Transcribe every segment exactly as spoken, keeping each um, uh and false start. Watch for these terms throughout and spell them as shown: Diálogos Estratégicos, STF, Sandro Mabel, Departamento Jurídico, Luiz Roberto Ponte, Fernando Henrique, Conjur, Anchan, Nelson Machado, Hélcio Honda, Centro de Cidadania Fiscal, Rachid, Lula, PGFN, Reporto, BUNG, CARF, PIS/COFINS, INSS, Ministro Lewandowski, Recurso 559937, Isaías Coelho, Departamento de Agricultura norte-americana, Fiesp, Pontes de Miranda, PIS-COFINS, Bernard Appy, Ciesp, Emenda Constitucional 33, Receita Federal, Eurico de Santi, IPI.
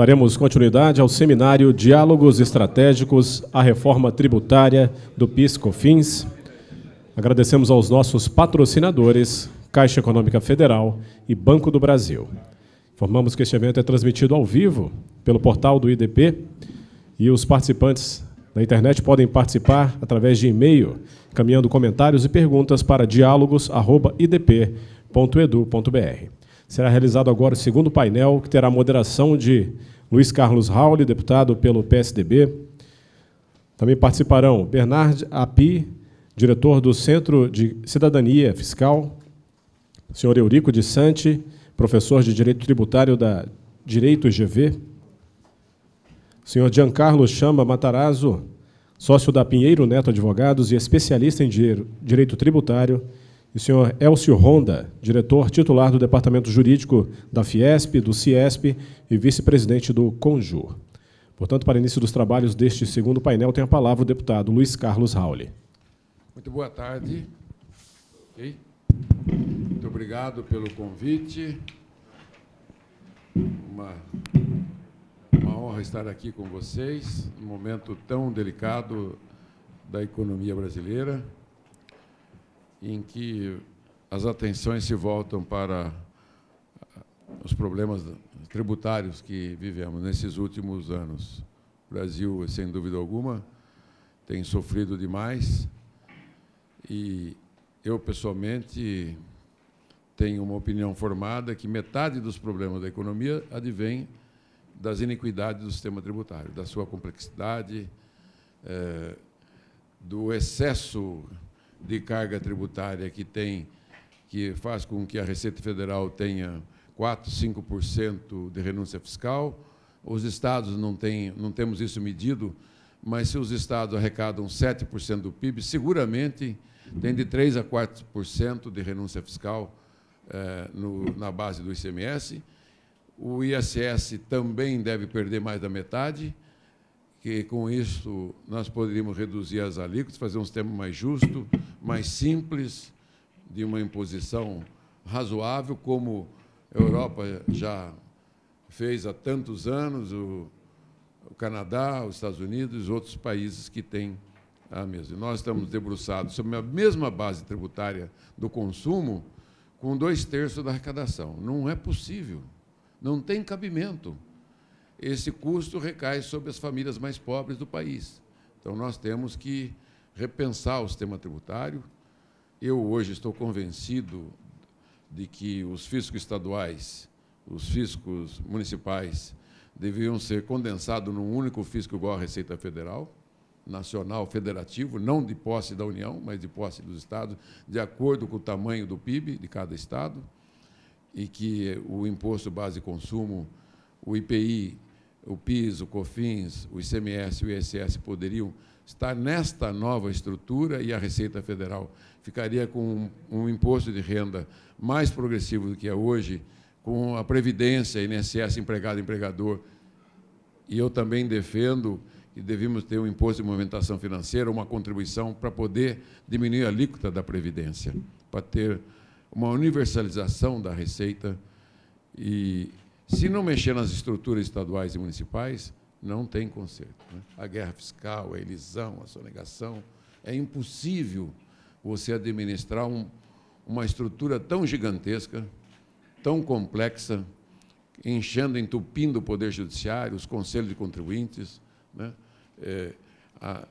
Daremos continuidade ao seminário Diálogos Estratégicos à Reforma Tributária do PIS-COFINS. Agradecemos aos nossos patrocinadores, Caixa Econômica Federal e Banco do Brasil. Informamos que este evento é transmitido ao vivo pelo portal do I D P e os participantes da internet podem participar através de e-mail, encaminhando comentários e perguntas para diálogos arroba i d p ponto edu ponto br. Será realizado agora o segundo painel, que terá a moderação de Luiz Carlos Hauly, deputado pelo P S D B. Também participarão Bernard Appy, diretor do Centro de Cidadania Fiscal, senhor Eurico de Santi, professor de Direito Tributário da Direito I G V, senhor Giancarlo Chamma Matarazzo, sócio da Pinheiro Neto Advogados e especialista em Direito Tributário, e o senhor Hélcio Honda, diretor titular do Departamento Jurídico da Fiesp, do Ciesp e vice-presidente do Conjur. Portanto, para início dos trabalhos deste segundo painel, tem a palavra o deputado Luiz Carlos Hauly. Muito boa tarde. Okay. Muito obrigado pelo convite. Uma, uma honra estar aqui com vocês, num momento tão delicado da economia brasileira, em que as atenções se voltam para os problemas tributários que vivemos nesses últimos anos. O Brasil, sem dúvida alguma, tem sofrido demais e eu, pessoalmente, tenho uma opinião formada que metade dos problemas da economia advém das iniquidades do sistema tributário, da sua complexidade, eh, do excesso de carga tributária que tem, que faz com que a Receita Federal tenha quatro, cinco por cento de renúncia fiscal. Os estados não têm, não temos isso medido, mas se os estados arrecadam sete por cento do P I B, seguramente tem de três a quatro por cento de renúncia fiscal eh, no, na base do I C M S. O I S S também deve perder mais da metade, que com isso nós poderíamos reduzir as alíquotas, fazer um sistema mais justo, mais simples, de uma imposição razoável, como a Europa já fez há tantos anos, o, o Canadá, os Estados Unidos e outros países que têm a mesma. Nós estamos debruçados sobre a mesma base tributária do consumo com dois terços da arrecadação. Não é possível, não tem cabimento. Esse custo recai sobre as famílias mais pobres do país. Então, nós temos que repensar o sistema tributário. Eu, hoje, estou convencido de que os fiscos estaduais, os fiscos municipais, deviam ser condensados num único fisco igual à Receita Federal, nacional, federativo, não de posse da União, mas de posse dos estados, de acordo com o tamanho do P I B de cada estado, e que o imposto base de consumo, o I P I, o PIS, o COFINS, o I C M S e o I S S poderiam estar nesta nova estrutura e a Receita Federal ficaria com um imposto de renda mais progressivo do que é hoje, com a Previdência, I N S S, empregado, empregador. E eu também defendo que devíamos ter um imposto de movimentação financeira, uma contribuição para poder diminuir a alíquota da Previdência, para ter uma universalização da Receita. E se não mexer nas estruturas estaduais e municipais, não tem conserto, né? A guerra fiscal, a elisão, a sonegação, é impossível você administrar um, uma estrutura tão gigantesca, tão complexa, enchendo, entupindo o Poder Judiciário, os conselhos de contribuintes, né? é, a,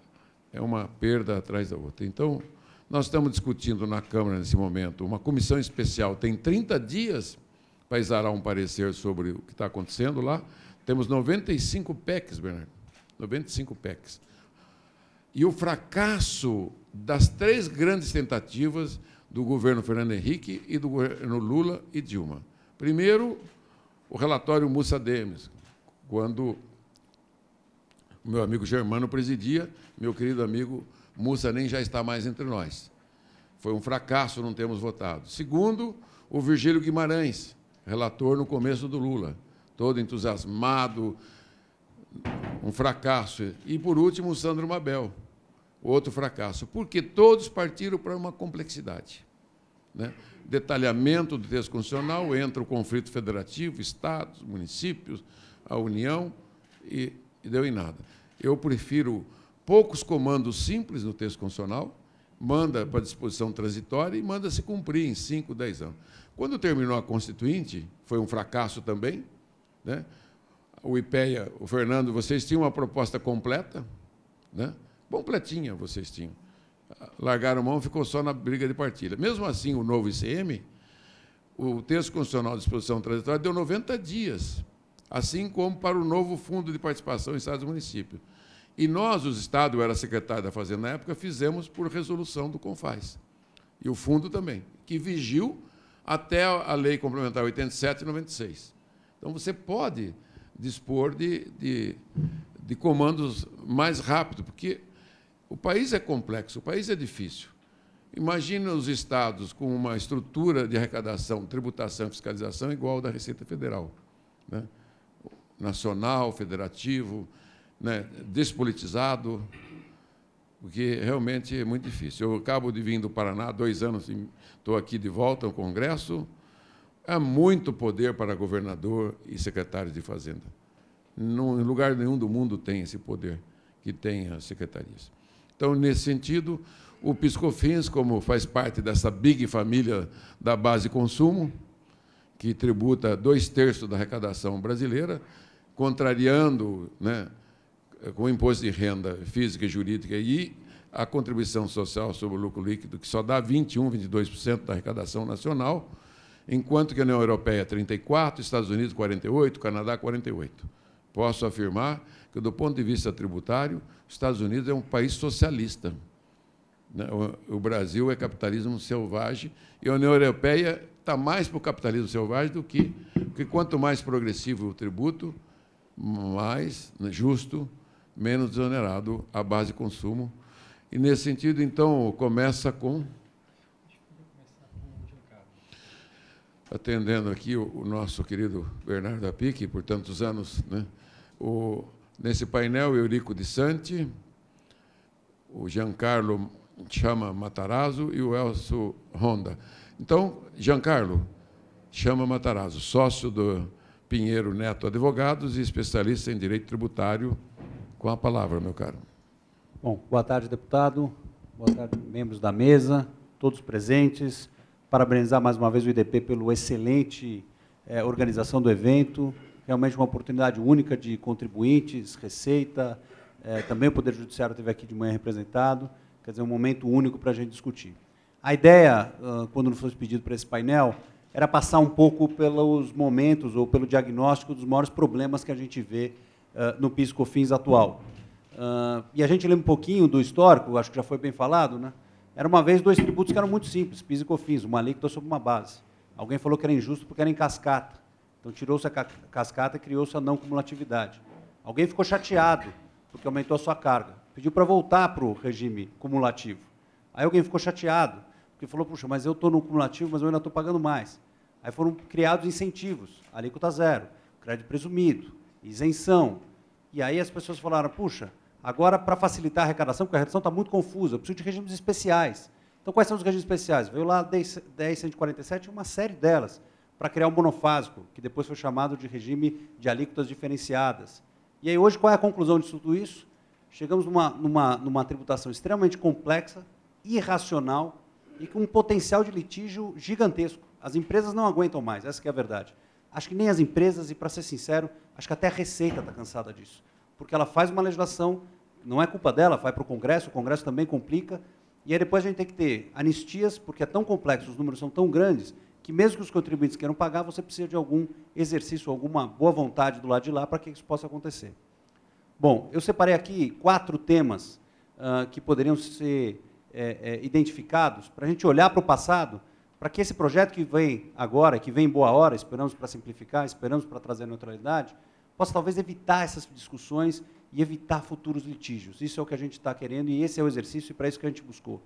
é uma perda atrás da outra. Então, nós estamos discutindo na Câmara, nesse momento, uma comissão especial, tem trinta dias para exarar um parecer sobre o que está acontecendo lá. Temos noventa e cinco P E Cs, Bernardo, noventa e cinco P E Cs. E o fracasso das três grandes tentativas do governo Fernando Henrique e do governo Lula e Dilma. Primeiro, o relatório Mussa Demes, quando o meu amigo Germano presidia, meu querido amigo Mussa nem já está mais entre nós. Foi um fracasso, não temos votado. Segundo, o Virgílio Guimarães, relator no começo do Lula, todo entusiasmado, um fracasso. E, por último, o Sandro Mabel, outro fracasso, porque todos partiram para uma complexidade, né? Detalhamento do texto constitucional, entra o conflito federativo, estados, municípios, a União e, e deu em nada. Eu prefiro poucos comandos simples no texto constitucional, manda para a disposição transitória e manda se cumprir em cinco, dez anos. Quando terminou a Constituinte, foi um fracasso também, né? O IPEA, o Fernando, vocês tinham uma proposta completa, né? Completinha vocês tinham. Largaram mão, ficou só na briga de partilha. Mesmo assim, o novo I C M, o texto constitucional de disposição transitória, deu noventa dias, assim como para o novo Fundo de Participação em Estados e Municípios. E nós, os Estados, eu era secretário da Fazenda na época, fizemos por resolução do CONFAS. E o fundo também, que vigiu até a Lei Complementar oitenta e sete e noventa e seis. Então, você pode dispor de, de, de comandos mais rápido, porque o país é complexo, o país é difícil. Imagina os Estados com uma estrutura de arrecadação, tributação e fiscalização igual à da Receita Federal, né? Nacional, federativo, né, despolitizado, porque realmente é muito difícil. Eu acabo de vir do Paraná, dois anos estou aqui de volta ao Congresso, há muito poder para governador e secretário de Fazenda. Não, em lugar nenhum do mundo tem esse poder que tem as secretarias. Então, nesse sentido, o PIS-COFINS, como faz parte dessa big família da base consumo, que tributa dois terços da arrecadação brasileira, contrariando, né, com o imposto de renda física e jurídica e a contribuição social sobre o lucro líquido, que só dá vinte e um, vinte e dois por cento da arrecadação nacional, enquanto que a União Europeia é trinta e quatro por cento, Estados Unidos quarenta e oito por cento, Canadá quarenta e oito por cento. Posso afirmar que, do ponto de vista tributário, os Estados Unidos é um país socialista. O Brasil é capitalismo selvagem e a União Europeia está mais para o capitalismo selvagem do que... Porque quanto mais progressivo o tributo, mais justo, menos desonerado a base de consumo. E, nesse sentido, então, começa com... Atendendo aqui o nosso querido Bernard Appy, que por tantos anos, né, o, nesse painel, Eurico de Santi, o Giancarlo Chamma Matarazzo e o Hélcio Honda. Então, Giancarlo Chamma Matarazzo, sócio do Pinheiro Neto Advogados e especialista em direito tributário. Com a palavra, meu caro. Bom, boa tarde, deputado, boa tarde, membros da mesa, todos presentes. Parabenizar mais uma vez o I D P pela excelente eh, organização do evento, realmente uma oportunidade única de contribuintes, Receita, eh, também o Poder Judiciário esteve aqui de manhã representado, quer dizer, um momento único para a gente discutir. A ideia, uh, quando nos foi pedido para esse painel, era passar um pouco pelos momentos ou pelo diagnóstico dos maiores problemas que a gente vê Uh, no PIS-COFINS atual. Uh, e a gente lembra um pouquinho do histórico, acho que já foi bem falado, né? Era uma vez dois tributos que eram muito simples, PIS e COFINS, uma alíquota sobre uma base. Alguém falou que era injusto porque era em cascata. Então, tirou-se a cascata e criou-se a não cumulatividade. Alguém ficou chateado porque aumentou a sua carga. Pediu para voltar para o regime cumulativo. Aí alguém ficou chateado porque falou, puxa, mas eu estou no cumulativo, mas eu ainda estou pagando mais. Aí foram criados incentivos, alíquota zero, crédito presumido, isenção. E aí as pessoas falaram, puxa, agora, para facilitar a arrecadação, porque a arrecadação está muito confusa, eu preciso de regimes especiais. Então, quais são os regimes especiais? Veio lá dez, cento e quarenta e sete, uma série delas, para criar um monofásico, que depois foi chamado de regime de alíquotas diferenciadas. E aí, hoje, qual é a conclusão de tudo isso? Chegamos numa, numa, numa tributação extremamente complexa, irracional, e com um potencial de litígio gigantesco. As empresas não aguentam mais, essa que é a verdade. Acho que nem as empresas, e, para ser sincero, acho que até a Receita está cansada disso, porque ela faz uma legislação, não é culpa dela, vai para o Congresso, o Congresso também complica, e aí depois a gente tem que ter anistias, porque é tão complexo, os números são tão grandes, que mesmo que os contribuintes queiram pagar, você precisa de algum exercício, alguma boa vontade do lado de lá para que isso possa acontecer. Bom, eu separei aqui quatro temas uh, que poderiam ser é, é, identificados para a gente olhar para o passado, para que esse projeto que vem agora, que vem em boa hora, esperamos para simplificar, esperamos para trazer neutralidade, possa talvez evitar essas discussões e evitar futuros litígios. Isso é o que a gente está querendo e esse é o exercício e para isso que a gente buscou.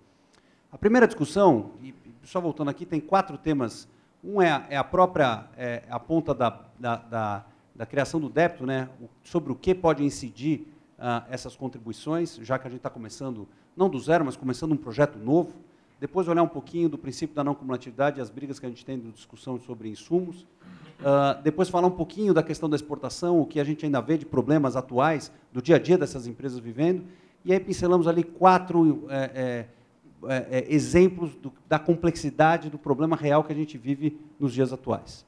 A primeira discussão, e só voltando aqui, tem quatro temas. Um é a, é a própria é a ponta da, da, da, da criação do débito, né, sobre o que pode incidir ah, essas contribuições, já que a gente está começando, não do zero, mas começando um projeto novo. Depois olhar um pouquinho do princípio da não cumulatividade e as brigas que a gente tem de discussão sobre insumos. Uh, depois falar um pouquinho da questão da exportação, o que a gente ainda vê de problemas atuais do dia a dia dessas empresas vivendo, e aí pincelamos ali quatro é, é, é, exemplos do, da complexidade do problema real que a gente vive nos dias atuais.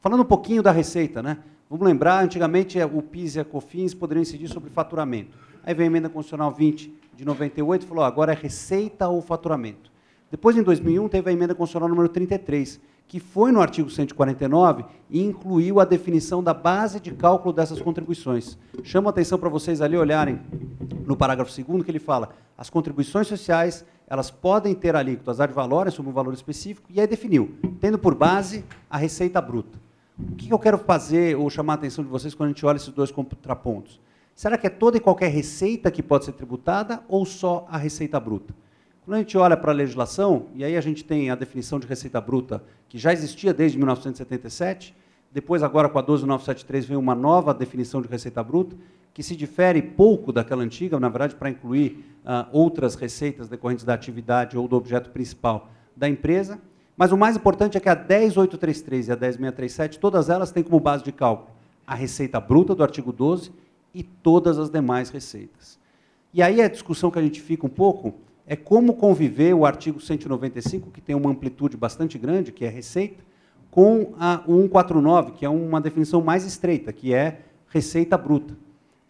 Falando um pouquinho da receita, né? Vamos lembrar, antigamente o PIS e a COFINS poderiam incidir sobre faturamento. Aí vem a emenda constitucional vinte de noventa e oito, falou, ó, agora é receita ou faturamento. Depois, em dois mil e um, teve a emenda constitucional número trinta e três, que foi no artigo cento e quarenta e nove e incluiu a definição da base de cálculo dessas contribuições. Chamo a atenção para vocês ali olharem no parágrafo segundo que ele fala, as contribuições sociais, elas podem ter alíquotas ad valorem sobre um valor específico, e aí definiu, tendo por base a receita bruta. O que eu quero fazer ou chamar a atenção de vocês quando a gente olha esses dois contrapontos? Será que é toda e qualquer receita que pode ser tributada ou só a receita bruta? Quando a gente olha para a legislação, e aí a gente tem a definição de receita bruta, que já existia desde mil novecentos e setenta e sete, depois agora com a doze mil novecentos e setenta e três vem uma nova definição de receita bruta, que se difere pouco daquela antiga, na verdade, para incluir ah, outras receitas decorrentes da atividade ou do objeto principal da empresa. Mas o mais importante é que a dez mil oitocentos e trinta e três e a dez mil seiscentos e trinta e sete, todas elas têm como base de cálculo a receita bruta do artigo doze e todas as demais receitas. E aí a discussão que a gente fica um pouco é como conviver o artigo cento e noventa e cinco, que tem uma amplitude bastante grande, que é receita, com a cento e quarenta e nove, que é uma definição mais estreita, que é receita bruta.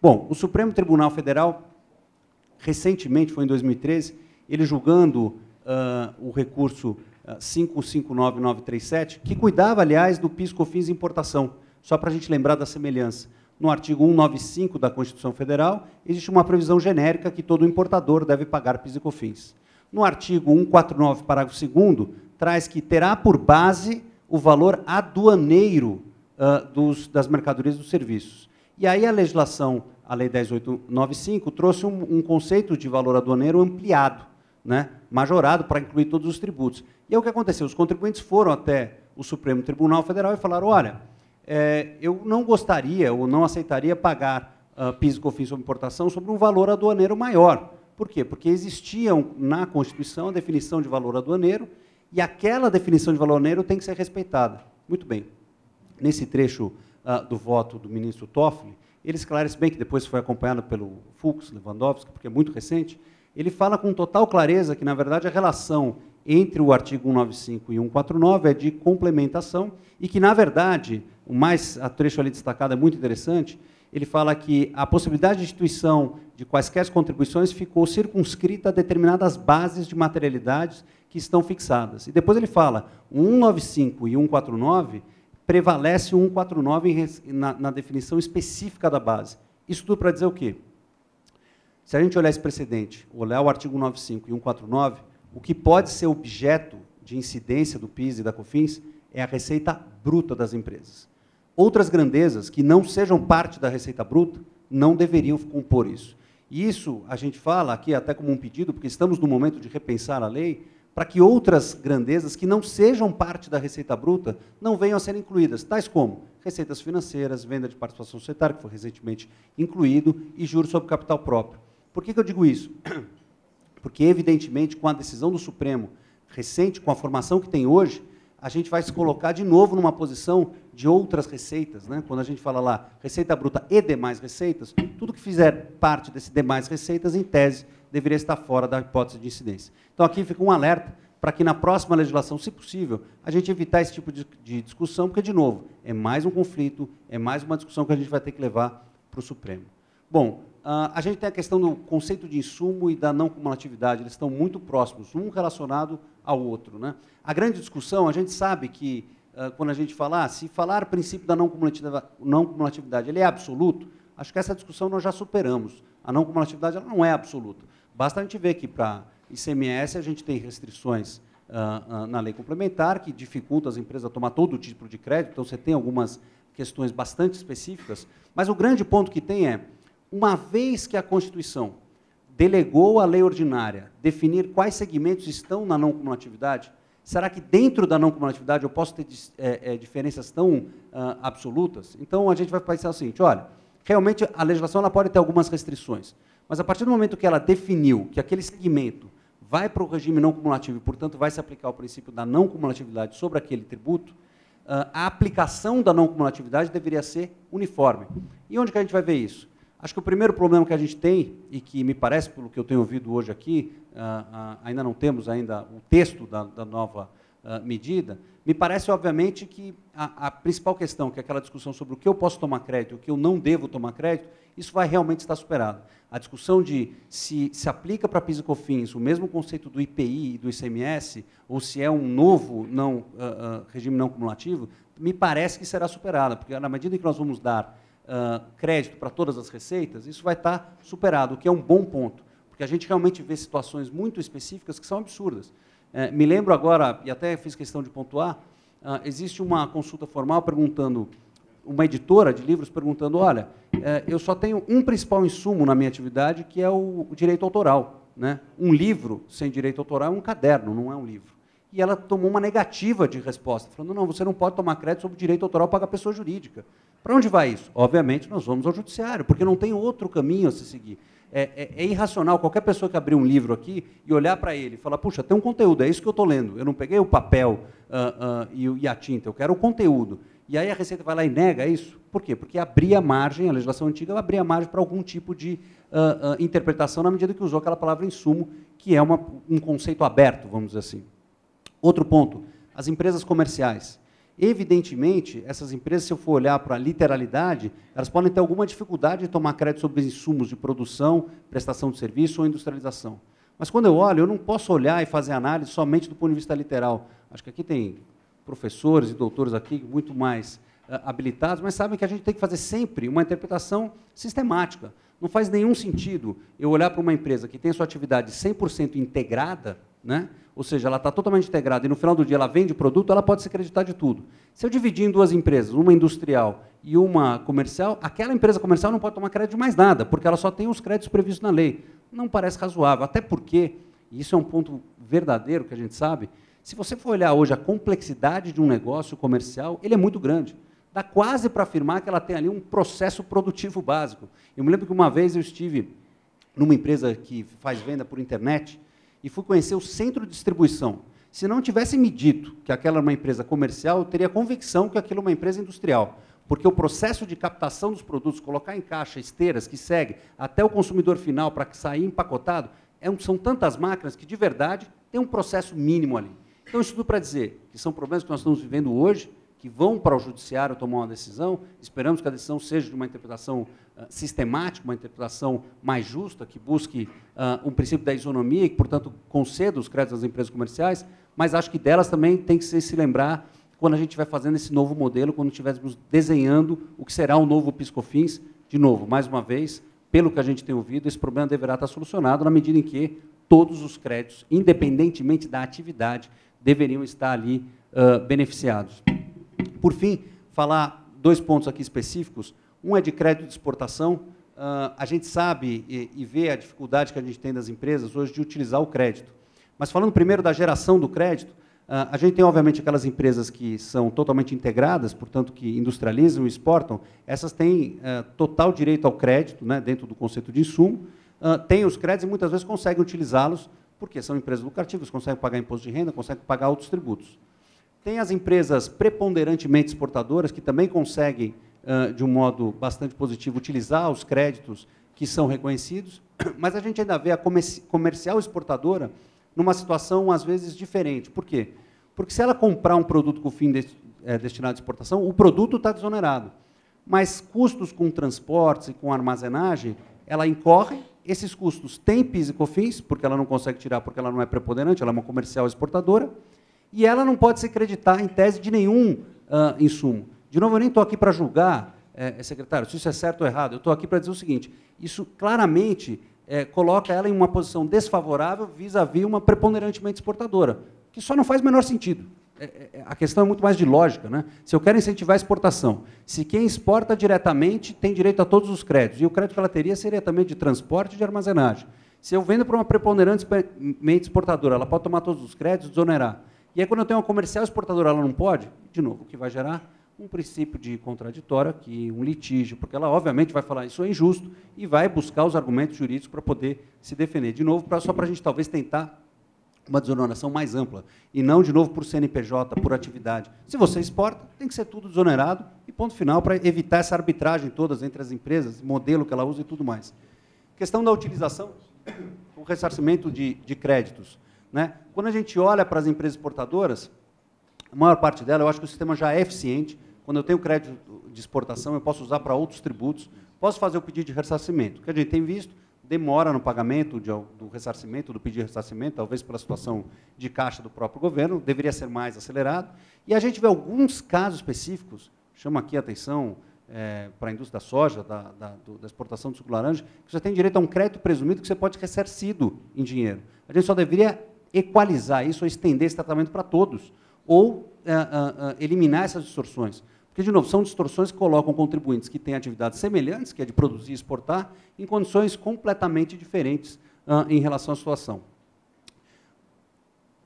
Bom, o Supremo Tribunal Federal, recentemente, foi em dois mil e treze, ele julgando uh, o recurso cinco cinco nove nove três sete, que cuidava, aliás, do PIS-COFINS importação, só para a gente lembrar da semelhança. No artigo cento e noventa e cinco da Constituição Federal, existe uma previsão genérica que todo importador deve pagar PIS e COFINS. No artigo cento e quarenta e nove, parágrafo segundo, traz que terá por base o valor aduaneiro uh, dos, das mercadorias e dos serviços. E aí a legislação, a Lei dez mil oitocentos e noventa e cinco, trouxe um, um conceito de valor aduaneiro ampliado, né, majorado para incluir todos os tributos. E aí o que aconteceu? Os contribuintes foram até o Supremo Tribunal Federal e falaram, olha, É, eu não gostaria ou não aceitaria pagar uh, PIS e COFINS sobre importação sobre um valor aduaneiro maior. Por quê? Porque existia um, na Constituição a definição de valor aduaneiro e aquela definição de valor aduaneiro tem que ser respeitada. Muito bem. Nesse trecho uh, do voto do ministro Toffoli, ele esclarece bem, que depois foi acompanhado pelo Fux, Lewandowski, porque é muito recente, ele fala com total clareza que, na verdade, a relação entre o artigo cento e noventa e cinco e cento e quarenta e nove é de complementação e que, na verdade, o mais a trecho ali destacado é muito interessante, ele fala que a possibilidade de instituição de quaisquer contribuições ficou circunscrita a determinadas bases de materialidades que estão fixadas. E depois ele fala, o cento e noventa e cinco e cento e quarenta e nove, prevalece o cento e quarenta e nove na, na definição específica da base. Isso tudo para dizer o quê? Se a gente olhar esse precedente, olhar o artigo cento e noventa e cinco e cento e quarenta e nove, o que pode ser objeto de incidência do PIS e da COFINS é a receita bruta das empresas. Outras grandezas que não sejam parte da receita bruta não deveriam compor isso. E isso a gente fala aqui até como um pedido, porque estamos no momento de repensar a lei, para que outras grandezas que não sejam parte da receita bruta não venham a ser incluídas, tais como receitas financeiras, venda de participação societária, que foi recentemente incluído, e juros sobre capital próprio. Por que que eu digo isso? Porque, evidentemente, com a decisão do Supremo recente, com a formação que tem hoje, a gente vai se colocar de novo numa posição de outras receitas, né? Quando a gente fala lá receita bruta e demais receitas, tudo que fizer parte desse demais receitas, em tese, deveria estar fora da hipótese de incidência. Então, aqui fica um alerta para que, na próxima legislação, se possível, a gente evitar esse tipo de, de discussão, porque, de novo, é mais um conflito, é mais uma discussão que a gente vai ter que levar para o Supremo. Bom, a gente tem a questão do conceito de insumo e da não cumulatividade, eles estão muito próximos, um relacionado ao outro, né? A grande discussão, a gente sabe que, quando a gente falar, se falar princípio da não cumulatividade, não cumulatividade, ele é absoluto, acho que essa discussão nós já superamos. A não cumulatividade ela não é absoluta. Basta a gente ver que, para I C M S, a gente tem restrições uh, uh, na lei complementar, que dificulta as empresas a tomar todo tipo de crédito, então você tem algumas questões bastante específicas, mas o grande ponto que tem é, uma vez que a Constituição delegou à lei ordinária definir quais segmentos estão na não-cumulatividade, será que dentro da não-cumulatividade eu posso ter é, é, diferenças tão uh, absolutas? Então, a gente vai pensar o seguinte, olha, realmente a legislação ela pode ter algumas restrições, mas a partir do momento que ela definiu que aquele segmento vai para o regime não-cumulativo e, portanto, vai se aplicar o princípio da não-cumulatividade sobre aquele tributo, a aplicação da não cumulatividade deveria ser uniforme. E onde que a gente vai ver isso? Acho que o primeiro problema que a gente tem, e que me parece, pelo que eu tenho ouvido hoje aqui, uh, uh, ainda não temos ainda o texto da, da nova uh, medida, me parece, obviamente, que a, a principal questão, que é aquela discussão sobre o que eu posso tomar crédito, o que eu não devo tomar crédito, isso vai realmente estar superado. A discussão de se se aplica para PIS e COFINS o mesmo conceito do I P I e do I C M S, ou se é um novo não, uh, uh, regime não cumulativo, me parece que será superada, porque na medida em que nós vamos dar Uh, crédito para todas as receitas, isso vai estar superado, o que é um bom ponto, porque a gente realmente vê situações muito específicas que são absurdas. É, me lembro agora, e até fiz questão de pontuar, uh, existe uma consulta formal perguntando, uma editora de livros perguntando, olha, é, eu só tenho um principal insumo na minha atividade, que é o, o direito autoral, né? Um livro sem direito autoral é um caderno, não é um livro. E ela tomou uma negativa de resposta, falando, não, você não pode tomar crédito sobre o direito autoral para a pessoa jurídica. Para onde vai isso? Obviamente, nós vamos ao judiciário, porque não tem outro caminho a se seguir. É, é, é irracional qualquer pessoa que abrir um livro aqui e olhar para ele e falar, puxa, tem um conteúdo, é isso que eu estou lendo, eu não peguei o papel uh, uh, e, e a tinta, eu quero o conteúdo. E aí a Receita vai lá e nega isso. Por quê? Porque abria margem, a legislação antiga abria margem para algum tipo de uh, uh, interpretação na medida que usou aquela palavra insumo, que é uma, um conceito aberto, vamos dizer assim. Outro ponto, as empresas comerciais. Evidentemente, essas empresas, se eu for olhar para a literalidade, elas podem ter alguma dificuldade de tomar crédito sobre insumos de produção, prestação de serviço ou industrialização. Mas, quando eu olho, eu não posso olhar e fazer análise somente do ponto de vista literal. Acho que aqui tem professores e doutores aqui muito mais uh, habilitados, mas sabem que a gente tem que fazer sempre uma interpretação sistemática. Não faz nenhum sentido eu olhar para uma empresa que tem a sua atividade cem por cento integrada, né? Ou seja, ela está totalmente integrada e, no final do dia, ela vende produto, ela pode se acreditar de tudo. Se eu dividir em duas empresas, uma industrial e uma comercial, aquela empresa comercial não pode tomar crédito de mais nada, porque ela só tem os créditos previstos na lei. Não parece razoável, até porque, e isso é um ponto verdadeiro que a gente sabe, se você for olhar hoje a complexidade de um negócio comercial, ele é muito grande. Dá quase para afirmar que ela tem ali um processo produtivo básico. Eu me lembro que uma vez eu estive numa empresa que faz venda por internet, e fui conhecer o centro de distribuição. Se não tivessem me dito que aquela era uma empresa comercial, eu teria a convicção que aquilo é uma empresa industrial, porque o processo de captação dos produtos, colocar em caixa, esteiras, que segue até o consumidor final para que saia empacotado, é um, são tantas máquinas que, de verdade, tem um processo mínimo ali. Então, isso tudo para dizer que são problemas que nós estamos vivendo hoje, que vão para o judiciário tomar uma decisão, esperamos que a decisão seja de uma interpretação uh, sistemática, uma interpretação mais justa, que busque uh, um princípio da isonomia e que, portanto, conceda os créditos às empresas comerciais, mas acho que delas também tem que se, se lembrar quando a gente estiver fazendo esse novo modelo, quando estivermos desenhando o que será o novo PIS-COFINS, de novo, mais uma vez, pelo que a gente tem ouvido, esse problema deverá estar solucionado na medida em que todos os créditos, independentemente da atividade, deveriam estar ali uh, beneficiados. Por fim, falar dois pontos aqui específicos. Um é de crédito de exportação. Uh, a gente sabe e, e vê a dificuldade que a gente tem das empresas hoje de utilizar o crédito. Mas falando primeiro da geração do crédito, uh, a gente tem, obviamente, aquelas empresas que são totalmente integradas, portanto, que industrializam e exportam. Essas têm uh, total direito ao crédito, né, dentro do conceito de insumo. Uh, têm os créditos e, muitas vezes, conseguem utilizá-los, porque são empresas lucrativas, conseguem pagar imposto de renda, conseguem pagar outros tributos. Tem as empresas preponderantemente exportadoras, que também conseguem, de um modo bastante positivo, utilizar os créditos que são reconhecidos, mas a gente ainda vê a comercial exportadora numa situação, às vezes, diferente. Por quê? Porque se ela comprar um produto com fim destinado à exportação, o produto está desonerado, mas custos com transportes e com armazenagem, ela incorre, esses custos têm PIS e COFINS, porque ela não consegue tirar, porque ela não é preponderante, ela é uma comercial exportadora, e ela não pode se creditar em tese de nenhum uh, insumo. De novo, eu nem estou aqui para julgar, eh, secretário, se isso é certo ou errado, eu estou aqui para dizer o seguinte, isso claramente eh, coloca ela em uma posição desfavorável vis-à-vis uma preponderantemente exportadora, que só não faz o menor sentido. É, é, a questão é muito mais de lógica, né? Se eu quero incentivar a exportação, se quem exporta diretamente tem direito a todos os créditos, e o crédito que ela teria seria também de transporte e de armazenagem. Se eu vendo para uma preponderantemente exportadora, ela pode tomar todos os créditos, desonerar. E aí, quando eu tenho uma comercial exportadora, ela não pode, de novo, o que vai gerar um princípio de contraditório aqui, um litígio, porque ela, obviamente, vai falar isso é injusto e vai buscar os argumentos jurídicos para poder se defender. De novo, pra, só para a gente, talvez, tentar uma desoneração mais ampla, e não, de novo, por C N P J, por atividade. Se você exporta, tem que ser tudo desonerado, e ponto final, para evitar essa arbitragem todas entre as empresas, modelo que ela usa e tudo mais. Questão da utilização, o ressarcimento de, de créditos. Né? Quando a gente olha para as empresas exportadoras, a maior parte dela, eu acho que o sistema já é eficiente. Quando eu tenho crédito de exportação, eu posso usar para outros tributos, posso fazer o pedido de ressarcimento. O que a gente tem visto, demora no pagamento de, do ressarcimento, do pedido de ressarcimento, talvez pela situação de caixa do próprio governo, deveria ser mais acelerado. E a gente vê alguns casos específicos, chama aqui a atenção é, para a indústria da soja, da, da, da exportação do suco de laranja, que você tem direito a um crédito presumido que você pode ser ressarcido em dinheiro. A gente só deveria equalizar isso ou estender esse tratamento para todos, ou é, é, é, eliminar essas distorções. Porque, de novo, são distorções que colocam contribuintes que têm atividades semelhantes, que é de produzir e exportar, em condições completamente diferentes uh, em relação à situação.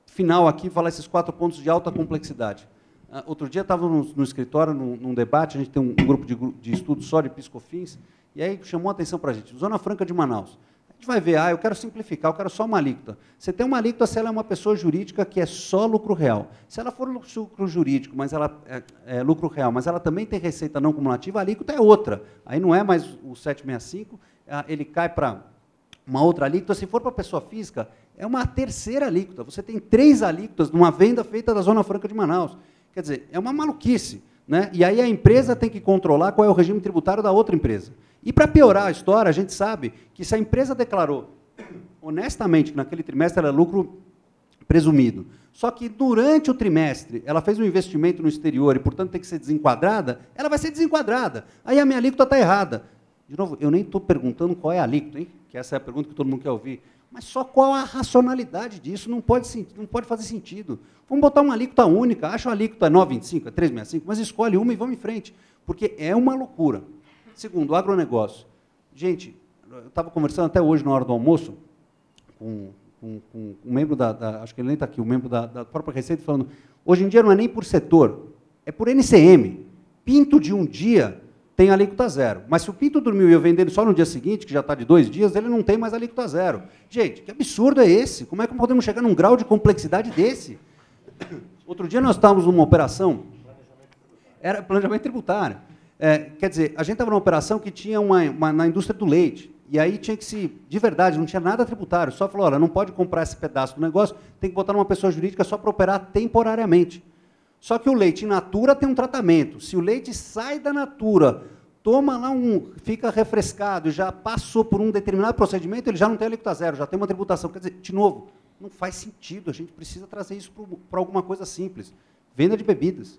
Final aqui, falar esses quatro pontos de alta complexidade. Uh, outro dia estávamos no, no escritório, num, num debate, a gente tem um, um grupo de, de estudos só de PIS-COFINS, e aí chamou a atenção para a gente, Zona Franca de Manaus. A gente vai ver, ah, eu quero simplificar, eu quero só uma alíquota. Você tem uma alíquota se ela é uma pessoa jurídica que é só lucro real. Se ela for lucro jurídico, mas ela é, é lucro real, mas ela também tem receita não cumulativa, a alíquota é outra. Aí não é mais o sete sessenta e cinco, ele cai para uma outra alíquota. Se for para pessoa física, é uma terceira alíquota. Você tem três alíquotas numa venda feita da Zona Franca de Manaus. Quer dizer, é uma maluquice, né? E aí a empresa tem que controlar qual é o regime tributário da outra empresa. E, para piorar a história, a gente sabe que, se a empresa declarou honestamente que, naquele trimestre, era lucro presumido, só que, durante o trimestre, ela fez um investimento no exterior e, portanto, tem que ser desenquadrada, ela vai ser desenquadrada. Aí a minha alíquota está errada. De novo, eu nem estou perguntando qual é a alíquota, hein? Que essa é a pergunta que todo mundo quer ouvir. Mas só qual a racionalidade disso? Não pode, não pode fazer sentido. Vamos botar uma alíquota única. Acho a alíquota nove vírgula vinte e cinco, três vírgula sessenta e cinco, mas escolhe uma e vamos em frente, porque é uma loucura. Segundo, o agronegócio. Gente, eu estava conversando até hoje, na hora do almoço, com, com, com um membro da, da... Acho que ele nem está aqui, um membro da, da própria Receita, falando, hoje em dia não é nem por setor, é por N C M. Pinto de um dia tem alíquota zero. Mas se o pinto dormiu e eu vender ele só no dia seguinte, que já está de dois dias, ele não tem mais alíquota zero. Gente, que absurdo é esse? Como é que podemos chegar num grau de complexidade desse? Outro dia nós estávamos numa operação... Era planejamento tributário. É, quer dizer, a gente estava numa operação que tinha uma, uma na indústria do leite, e aí tinha que se, de verdade, não tinha nada tributário, só falou, olha, não pode comprar esse pedaço do negócio, tem que botar numa pessoa jurídica só para operar temporariamente. Só que o leite in natura tem um tratamento. Se o leite sai da natura, toma lá um, fica refrescado, já passou por um determinado procedimento, ele já não tem alíquota zero, já tem uma tributação. Quer dizer, de novo, não faz sentido, a gente precisa trazer isso para alguma coisa simples. Venda de bebidas.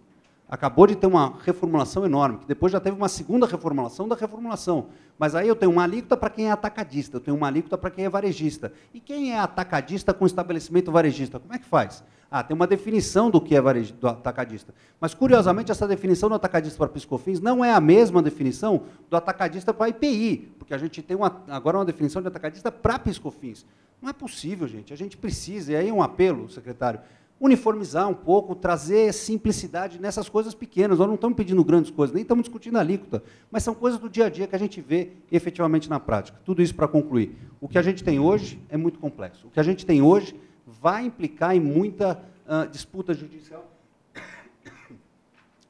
Acabou de ter uma reformulação enorme, que depois já teve uma segunda reformulação da reformulação. Mas aí eu tenho uma alíquota para quem é atacadista, eu tenho uma alíquota para quem é varejista. E quem é atacadista com estabelecimento varejista, como é que faz? Ah, tem uma definição do que é varejo, do atacadista. Mas, curiosamente, essa definição do atacadista para PIS-COFINS não é a mesma definição do atacadista para I P I, porque a gente tem uma, agora uma definição de atacadista para PIS-COFINS. Não é possível, gente. A gente precisa, e aí é um apelo, secretário, uniformizar um pouco, trazer simplicidade nessas coisas pequenas. Nós não estamos pedindo grandes coisas, nem estamos discutindo a alíquota, mas são coisas do dia a dia que a gente vê efetivamente na prática. Tudo isso para concluir. O que a gente tem hoje é muito complexo. O que a gente tem hoje vai implicar em muita uh, disputa judicial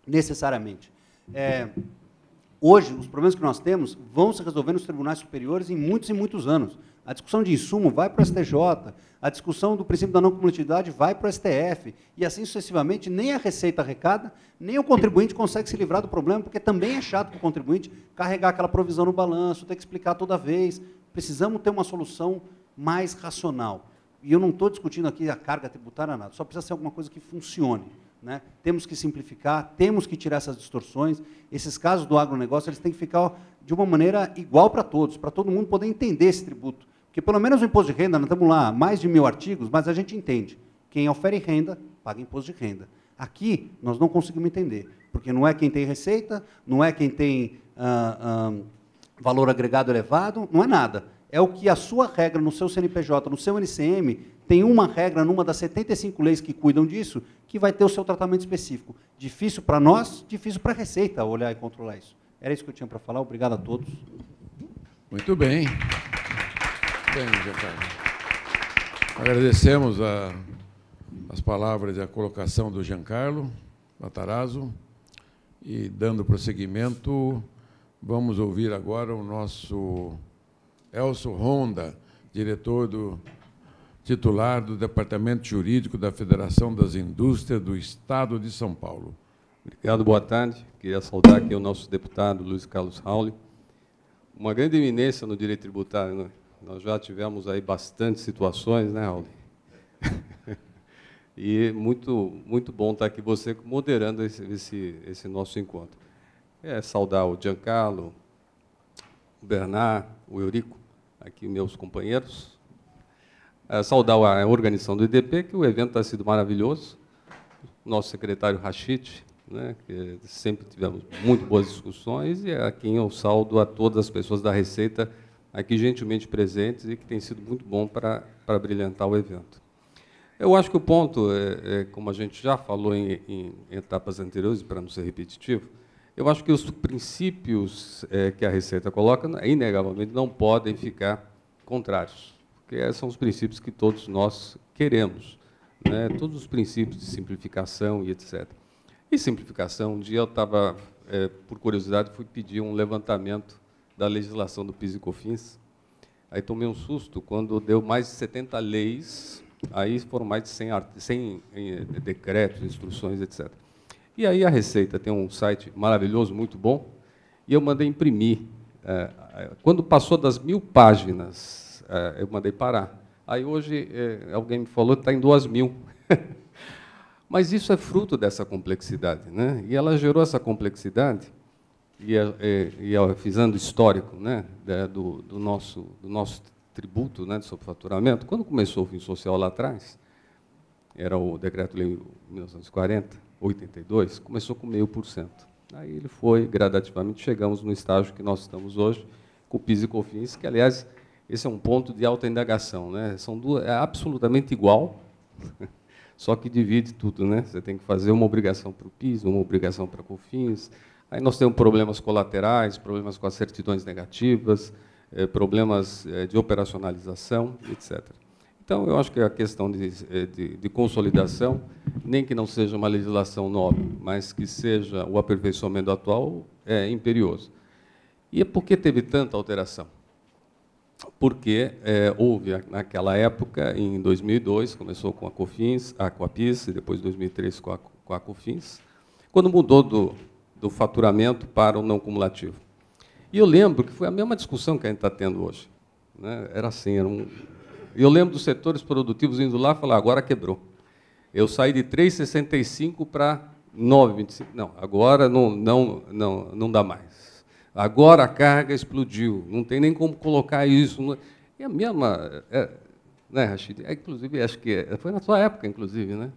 necessariamente. É, hoje, os problemas que nós temos vão se resolver nos tribunais superiores em muitos e muitos anos. A discussão de insumo vai para o S T J, a discussão do princípio da não cumulatividade vai para o S T F, e assim sucessivamente, nem a Receita arrecada, nem o contribuinte consegue se livrar do problema, porque também é chato para o contribuinte carregar aquela provisão no balanço, ter que explicar toda vez. Precisamos ter uma solução mais racional. E eu não estou discutindo aqui a carga tributária, nada, só precisa ser alguma coisa que funcione. Né? Temos que simplificar, temos que tirar essas distorções. Esses casos do agronegócio eles têm que ficar de uma maneira igual para todos, para todo mundo poder entender esse tributo. Porque, pelo menos, o imposto de renda, nós estamos lá, mais de mil artigos, mas a gente entende. Quem ofere renda, paga imposto de renda. Aqui, nós não conseguimos entender, porque não é quem tem receita, não é quem tem ah, ah, valor agregado elevado, não é nada. É o que a sua regra no seu C N P J, no seu N C M, tem uma regra numa das setenta e cinco leis que cuidam disso, que vai ter o seu tratamento específico. Difícil para nós, difícil para a Receita olhar e controlar isso. Era isso que eu tinha para falar. Obrigado a todos. Muito bem. Bem, Giancarlo. Agradecemos a, as palavras e a colocação do Giancarlo Matarazzo. E, dando prosseguimento, vamos ouvir agora o nosso Hélcio Honda, diretor do, titular do Departamento Jurídico da Federação das Indústrias do Estado de São Paulo. Obrigado, boa tarde. Queria saudar aqui o nosso deputado Luiz Carlos Hauly. Uma grande eminência no direito tributário, né? Nós já tivemos aí bastante situações, né, Hauly? E muito, muito bom estar aqui você moderando esse, esse, esse nosso encontro. É saudar o Giancarlo, o Bernard, o Eurico, aqui meus companheiros. É saudar a organização do I D P, que o evento está sendo maravilhoso. Nosso secretário Rachid, né, que sempre tivemos muito boas discussões, e a quem eu saldo a todas as pessoas da Receita aqui gentilmente presentes e que tem sido muito bom para, para brilhantar o evento. Eu acho que o ponto, é, é, como a gente já falou em, em etapas anteriores, para não ser repetitivo, eu acho que os princípios é, que a Receita coloca, inegavelmente, não podem ficar contrários, porque esses são os princípios que todos nós queremos, né? Todos os princípios de simplificação e et cetera. E simplificação, um dia eu estava, é, por curiosidade, fui pedir um levantamento da legislação do PIS e COFINS, aí tomei um susto quando deu mais de setenta leis. Aí foram mais de cem decretos, instruções, et cetera. E aí a Receita tem um site maravilhoso, muito bom, e eu mandei imprimir. Quando passou das mil páginas, eu mandei parar. Aí hoje alguém me falou que está em duas mil. Mas isso é fruto dessa complexidade, né? E ela gerou essa complexidade, e, e, e fazendo histórico, né, do, do nosso, do nosso tributo, né, de superfaturamento. Quando começou o fim social lá atrás, era o decreto-lei mil novecentos e quarenta, oitenta e dois, começou com meio por cento. Aí ele foi gradativamente, chegamos no estágio que nós estamos hoje, com o PIS e COFINS, que, aliás, esse é um ponto de alta indagação, né? São duas, é absolutamente igual, só que divide tudo, né? Você tem que fazer uma obrigação para o PIS, uma obrigação para o COFINS. Aí nós temos problemas colaterais, problemas com as certidões negativas, problemas de operacionalização, et cetera. Então, eu acho que a questão de, de, de consolidação, nem que não seja uma legislação nova, mas que seja o aperfeiçoamento atual, é imperioso. E por que teve tanta alteração? Porque é, houve, naquela época, em dois mil e dois, começou com a COFINS, ah, com a PIS, e depois, em dois mil e três, com a, com a COFINS, quando mudou do, do faturamento para o não cumulativo. E eu lembro que foi a mesma discussão que a gente está tendo hoje, né? Era assim, era um... eu lembro dos setores produtivos indo lá e falar, agora quebrou. Eu saí de três vírgula sessenta e cinco para nove vírgula vinte e cinco. Não, agora não, não, não, não dá mais. Agora a carga explodiu, não tem nem como colocar isso. É a mesma... É, né, Rachid? É, inclusive, acho que é, foi na sua época, inclusive, né?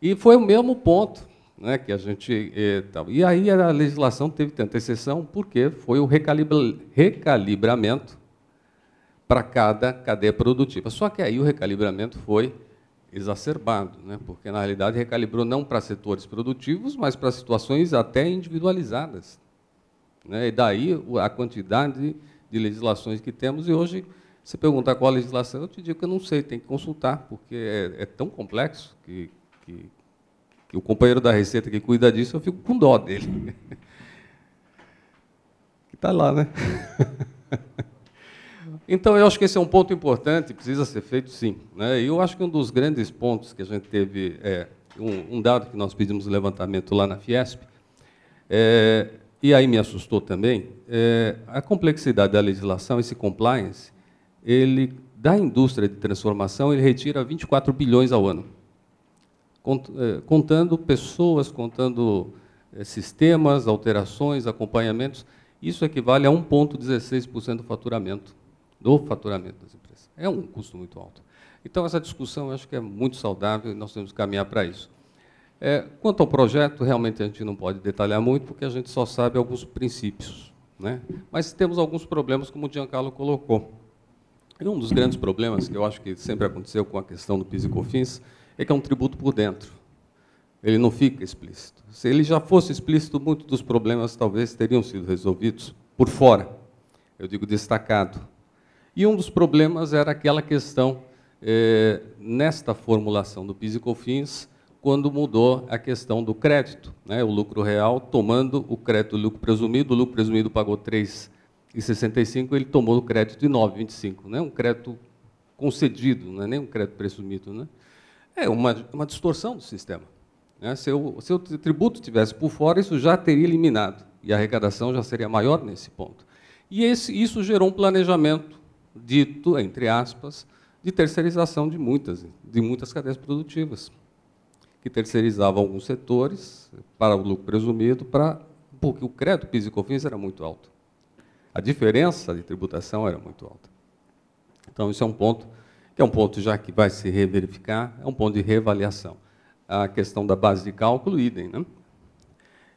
E foi o mesmo ponto, né, que a gente, e, tal. E aí a legislação teve tanta exceção, porque foi o recalibra, recalibramento para cada cadeia produtiva. Só que aí o recalibramento foi exacerbado, né, porque, na realidade, recalibrou não para setores produtivos, mas para situações até individualizadas, né, e daí a quantidade de legislações que temos. E hoje, se perguntar qual a legislação, eu te digo que eu não sei, tem que consultar, porque é, é tão complexo que... que que o companheiro da Receita que cuida disso, eu fico com dó dele. Que está lá, né? Então, eu acho que esse é um ponto importante, precisa ser feito, sim, né? E eu acho que um dos grandes pontos que a gente teve, é, um, um dado que nós pedimos levantamento lá na Fiesp, é, e aí me assustou também, é, a complexidade da legislação, esse compliance, ele, da indústria de transformação, ele retira vinte e quatro bilhões ao ano, contando pessoas, contando sistemas, alterações, acompanhamentos. Isso equivale a um vírgula dezesseis por cento do faturamento, do faturamento das empresas. É um custo muito alto. Então, essa discussão eu acho que é muito saudável e nós temos que caminhar para isso. É, quanto ao projeto, realmente a gente não pode detalhar muito, porque a gente só sabe alguns princípios, né? Mas temos alguns problemas, como o Giancarlo colocou. E um dos grandes problemas que eu acho que sempre aconteceu com a questão do PIS e COFINS é que é um tributo por dentro, ele não fica explícito. Se ele já fosse explícito, muitos dos problemas talvez teriam sido resolvidos por fora, eu digo destacado. E um dos problemas era aquela questão eh, nesta formulação do PIS e COFINS, quando mudou a questão do crédito, né, o lucro real, tomando o crédito do lucro presumido, o lucro presumido pagou três vírgula sessenta e cinco, ele tomou o crédito de nove vírgula vinte e cinco, né, um crédito concedido, não é nem um crédito presumido. Né? É uma, uma distorção do sistema. Né? Se, eu, se o tributo estivesse por fora, isso já teria eliminado, e a arrecadação já seria maior nesse ponto. E esse, isso gerou um planejamento dito, entre aspas, de terceirização de muitas, de muitas cadeias produtivas, que terceirizava alguns setores para o lucro presumido, para, porque o crédito PIS e COFINS era muito alto. A diferença de tributação era muito alta. Então, isso é um ponto, que é um ponto já que vai se reverificar, é um ponto de reavaliação. A questão da base de cálculo, idem. Né?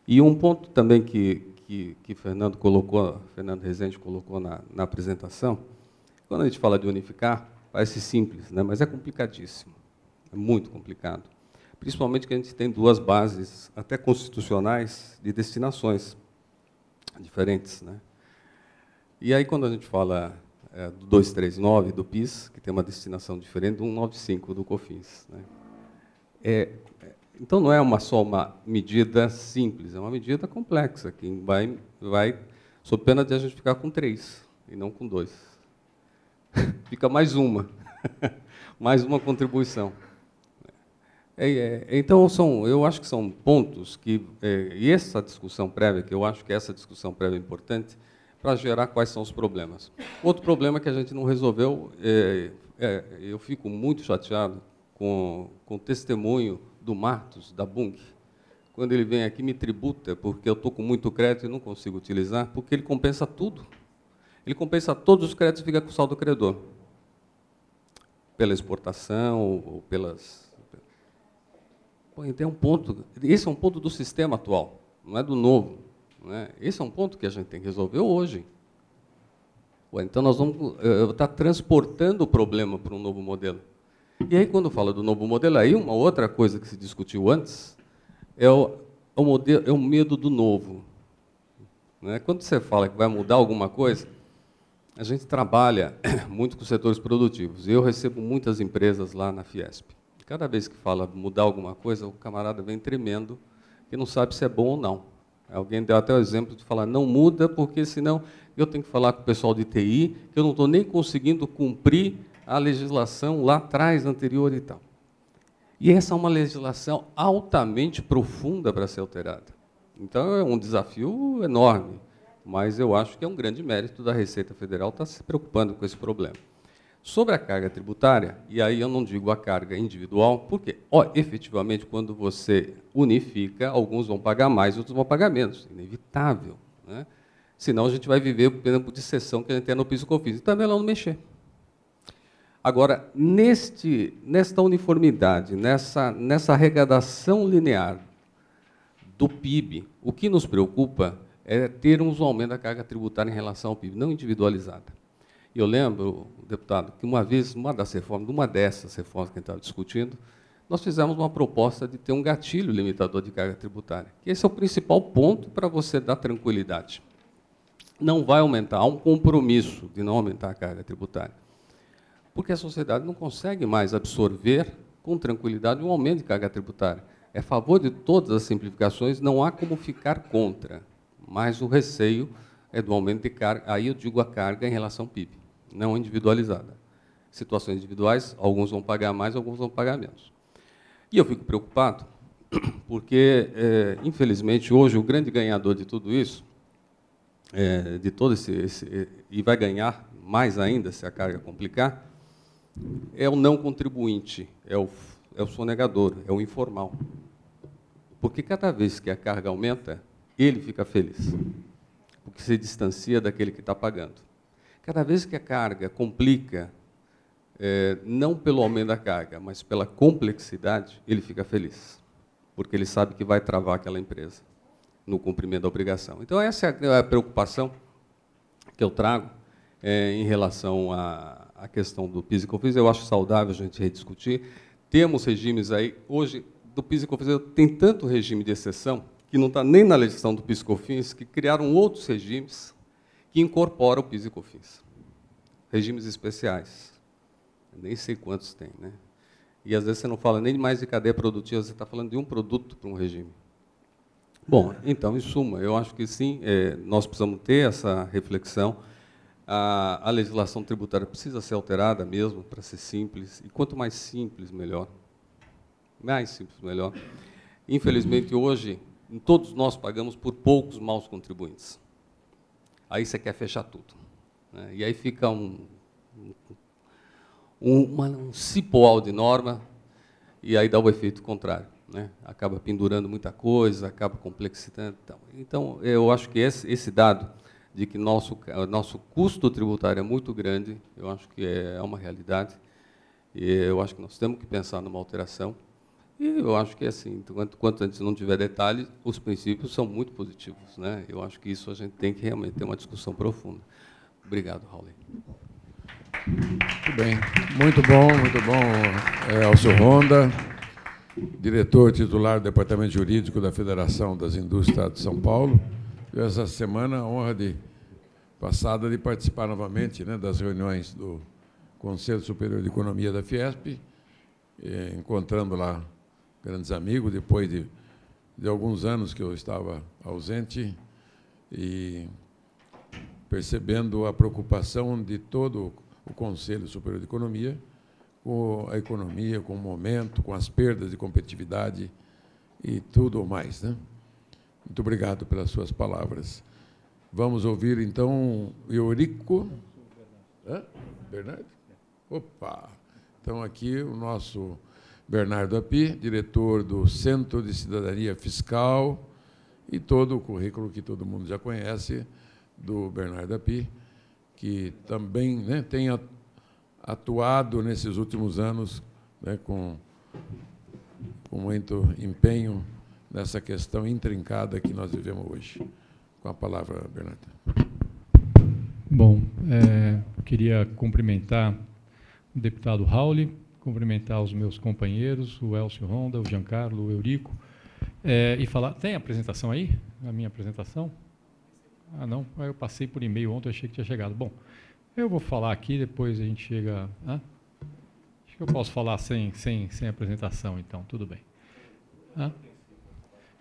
E um ponto também que, que, que Fernando colocou, Fernando Rezende colocou na, na apresentação, quando a gente fala de unificar, parece simples, né? Mas é complicadíssimo, é muito complicado. Principalmente que a gente tem duas bases, até constitucionais, de destinações diferentes. Né? E aí, quando a gente fala é, do duzentos e trinta e nove, do PIS, que tem uma destinação diferente, do cento e noventa e cinco, do COFINS. Né? É, então, não é uma só uma medida simples, é uma medida complexa, que vai, vai sob pena de a gente ficar com três, e não com dois. Fica mais uma, mais uma contribuição. É, é, então, são, eu acho que são pontos que, é, e essa discussão prévia, que eu acho que essa discussão prévia é importante, para gerar quais são os problemas. Outro problema que a gente não resolveu, é, é, eu fico muito chateado com, com o testemunho do Martos, da Bung, quando ele vem aqui me tributa, porque eu estou com muito crédito e não consigo utilizar, porque ele compensa tudo. Ele compensa todos os créditos e fica com o saldo credor, pela exportação ou, ou pelas... Então, é um ponto, esse é um ponto do sistema atual, não é do novo. Não é? Esse é um ponto que a gente tem que resolver hoje. Ué, então, nós vamos uh, estar transportando o problema para um novo modelo. E aí, quando fala do novo modelo, aí uma outra coisa que se discutiu antes é o, o, modelo, é o medo do novo. Não é? Quando você fala que vai mudar alguma coisa, a gente trabalha muito com setores produtivos. Eu recebo muitas empresas lá na Fiesp. Cada vez que fala mudar alguma coisa, o camarada vem tremendo, que não sabe se é bom ou não. Alguém deu até o exemplo de falar, não muda, porque senão eu tenho que falar com o pessoal de T I, que eu não estou nem conseguindo cumprir a legislação lá atrás, anterior e tal. E essa é uma legislação altamente profunda para ser alterada. Então, é um desafio enorme, mas eu acho que é um grande mérito da Receita Federal estar se preocupando com esse problema. Sobre a carga tributária, e aí eu não digo a carga individual, porque, ó, efetivamente, quando você unifica, alguns vão pagar mais, outros vão pagar menos. Inevitável. Né? Senão, a gente vai viver o tempo de sessão que a gente tem no PIS e COFINS. E também lá não mexer. Agora, neste, nesta uniformidade, nessa, nessa arrecadação linear do P I B, o que nos preocupa é termos um aumento da carga tributária em relação ao P I B, não individualizada. Eu lembro, deputado, que uma vez, uma das reformas, uma dessas reformas que a gente estava discutindo, nós fizemos uma proposta de ter um gatilho limitador de carga tributária, que esse é o principal ponto para você dar tranquilidade. Não vai aumentar, há um compromisso de não aumentar a carga tributária, porque a sociedade não consegue mais absorver com tranquilidade um aumento de carga tributária. É a favor de todas as simplificações, não há como ficar contra, mas o receio é do aumento de carga, aí eu digo a carga em relação ao P I B, não individualizada. Situações individuais, alguns vão pagar mais, alguns vão pagar menos. E eu fico preocupado, porque, é, infelizmente, hoje o grande ganhador de tudo isso, é, de todo esse, esse, e vai ganhar mais ainda se a carga complicar, é o não contribuinte, é o, é o sonegador, é o informal. Porque cada vez que a carga aumenta, ele fica feliz. Que se distancia daquele que está pagando. Cada vez que a carga complica, é, não pelo aumento da carga, mas pela complexidade, ele fica feliz, porque ele sabe que vai travar aquela empresa no cumprimento da obrigação. Então, essa é a preocupação que eu trago é, em relação à, à questão do PIS e COFINS. Eu acho saudável a gente rediscutir. Temos regimes aí, hoje, do PIS e COFINS, tem tanto regime de exceção, que não está nem na legislação do PIS e COFINS, que criaram outros regimes que incorporam o PIS e COFINS. Regimes especiais. nem sei quantos tem, né? E às vezes você não fala nem mais de cadeia produtiva, você está falando de um produto para um regime. Bom, então, em suma, eu acho que sim, é, nós precisamos ter essa reflexão. A, a legislação tributária precisa ser alterada mesmo, para ser simples, e quanto mais simples, melhor. Mais simples, melhor. Infelizmente, hoje, todos nós pagamos por poucos maus contribuintes. Aí você quer fechar tudo, né? E aí fica um, um, uma, um cipoal de norma, e aí dá o efeito contrário, né? Acaba pendurando muita coisa, acaba complexitando. Então, então eu acho que esse, esse dado de que nosso, nosso custo tributário é muito grande, eu acho que é uma realidade, e eu acho que nós temos que pensar numa alteração. E eu acho que, assim, quanto, quanto a gente não tiver detalhes, os princípios são muito positivos, né? Eu acho que isso a gente tem que realmente ter uma discussão profunda. Obrigado, Hauly. Muito bem. Muito bom, muito bom, é, Hélcio Honda, diretor titular do Departamento Jurídico da Federação das Indústrias de São Paulo. Eu, essa semana, a honra de, passada de participar novamente, né, das reuniões do Conselho Superior de Economia da Fiesp, eh, encontrando lá grandes amigos, depois de, de alguns anos que eu estava ausente, e percebendo a preocupação de todo o Conselho Superior de Economia com a economia, com o momento, com as perdas de competitividade e tudo mais, né? Muito obrigado pelas suas palavras. Vamos ouvir, então, Eurico... Hã? Bernard? Opa! Então, aqui o nosso Bernard Appy, diretor do Centro de Cidadania Fiscal, e todo o currículo que todo mundo já conhece do Bernard Appy, que também, né, tem atuado nesses últimos anos, né, com, com muito empenho nessa questão intrincada que nós vivemos hoje. Com a palavra, Bernard. Bom, é, queria cumprimentar o deputado Hauly, cumprimentar os meus companheiros, o Hélcio Honda, o Giancarlo, o Eurico, é, e falar... Tem a apresentação aí? A minha apresentação? Ah, não, eu passei por e-mail ontem, achei que tinha chegado. Bom, eu vou falar aqui, depois a gente chega... Hã? Acho que eu posso falar sem, sem, sem apresentação, então, tudo bem. Hã?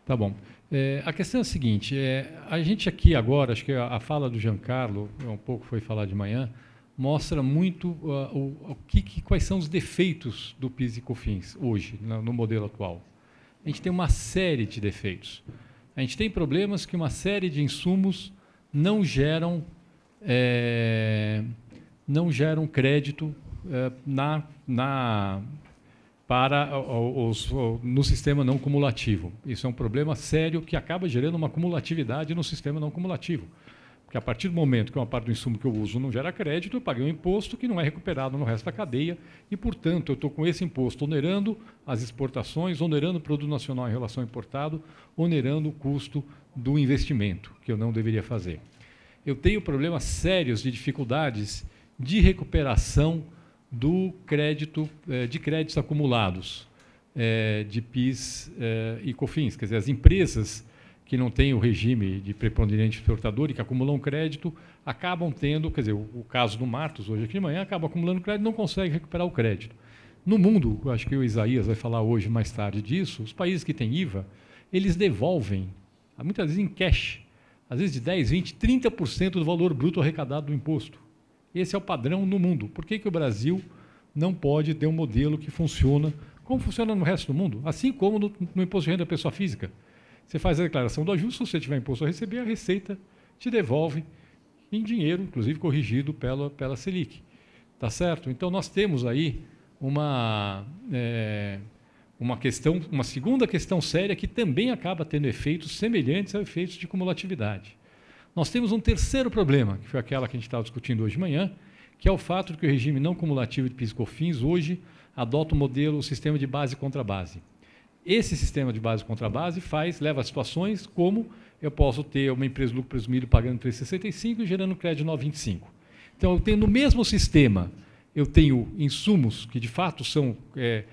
Tá bom. É, a questão é a seguinte, é, a gente aqui agora, acho que a, a fala do Giancarlo, um pouco foi falar de manhã, mostra muito uh, o, o que, que, quais são os defeitos do PIS e COFINS hoje, no, no modelo atual. A gente tem uma série de defeitos. A gente tem problemas que uma série de insumos não geram, é, não geram crédito é, na, na, para os, no sistema não cumulativo. Isso é um problema sério que acaba gerando uma cumulatividade no sistema não cumulativo. Porque, a partir do momento que uma parte do insumo que eu uso não gera crédito, eu paguei um imposto que não é recuperado no resto da cadeia e, portanto, eu estou com esse imposto onerando as exportações, onerando o produto nacional em relação ao importado, onerando o custo do investimento, que eu não deveria fazer. Eu tenho problemas sérios de dificuldades de recuperação do crédito, de créditos acumulados, de PIS e COFINS. Quer dizer, as empresas que não tem o regime de preponderante exportador e que acumulam crédito, acabam tendo, quer dizer, o, o caso do Martos, hoje aqui de manhã, acaba acumulando crédito e não consegue recuperar o crédito. No mundo, acho que o Isaías vai falar hoje mais tarde disso, os países que têm I V A, eles devolvem, muitas vezes em cash, às vezes de dez, vinte, trinta por cento do valor bruto arrecadado do imposto. Esse é o padrão no mundo. Por que que o Brasil não pode ter um modelo que funciona como funciona no resto do mundo? Assim como no, no imposto de renda da pessoa física. Você faz a declaração do ajuste, se você tiver imposto a receber, a Receita te devolve em dinheiro, inclusive corrigido pela, pela Selic. Tá certo? Então, nós temos aí uma, é, uma questão, uma segunda questão séria que também acaba tendo efeitos semelhantes a efeitos de cumulatividade. Nós temos um terceiro problema, que foi aquela que a gente estava discutindo hoje de manhã, que é o fato de que o regime não cumulativo de PIS e COFINS hoje adota o modelo, o sistema de base contra base. Esse sistema de base contra base faz, leva a situações como eu posso ter uma empresa de lucro presumido pagando três vírgula sessenta e cinco e gerando crédito nove vírgula vinte e cinco. Então, eu tenho no mesmo sistema, eu tenho insumos que, de fato, são é,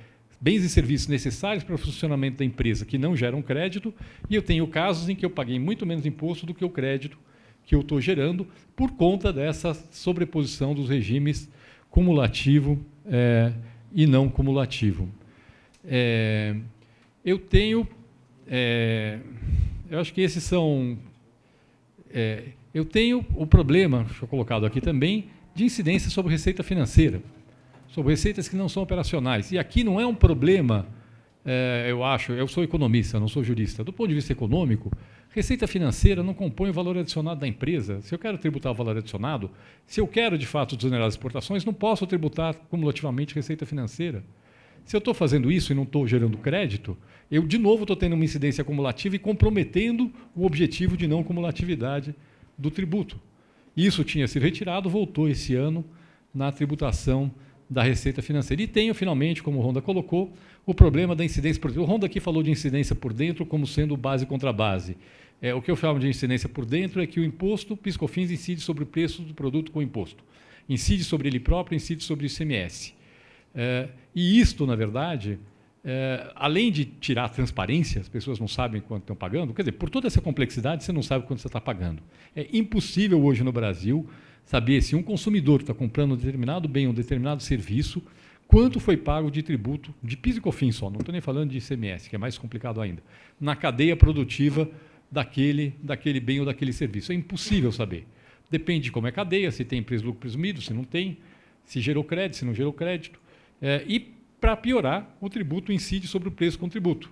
bens e serviços necessários para o funcionamento da empresa que não geram crédito, e eu tenho casos em que eu paguei muito menos imposto do que o crédito que eu estou gerando por conta dessa sobreposição dos regimes cumulativo é, e não cumulativo. É, eu tenho... É, eu acho que esses são... É, eu tenho o problema, deixa eu colocado aqui também, de incidência sobre receita financeira, sobre receitas que não são operacionais. E aqui não é um problema, é, eu acho, eu sou economista, não sou jurista. Do ponto de vista econômico, receita financeira não compõe o valor adicionado da empresa. Se eu quero tributar o valor adicionado, se eu quero, de fato, desonerar as exportações, não posso tributar cumulativamente receita financeira. Se eu estou fazendo isso e não estou gerando crédito, eu, de novo, estou tendo uma incidência acumulativa e comprometendo o objetivo de não cumulatividade do tributo. Isso tinha sido retirado, voltou esse ano na tributação da receita financeira. E tenho, finalmente, como o Honda colocou, o problema da incidência por dentro. O Honda aqui falou de incidência por dentro como sendo base contra base. É, o que eu chamo de incidência por dentro é que o imposto PIS-COFINS incide sobre o preço do produto com imposto. Incide sobre ele próprio, incide sobre o I C M S. É, e isto, na verdade, é, além de tirar a transparência, as pessoas não sabem quanto estão pagando, quer dizer, por toda essa complexidade, você não sabe quanto você está pagando. É impossível hoje no Brasil saber se um consumidor está comprando um determinado bem, um determinado serviço, quanto foi pago de tributo, de PIS e COFINS só, não estou nem falando de I C M S, que é mais complicado ainda, na cadeia produtiva daquele, daquele bem ou daquele serviço. É impossível saber. Depende de como é a cadeia, se tem preço lucro presumido, se não tem, se gerou crédito, se não gerou crédito. É, e, para piorar, o tributo incide sobre o preço com o tributo,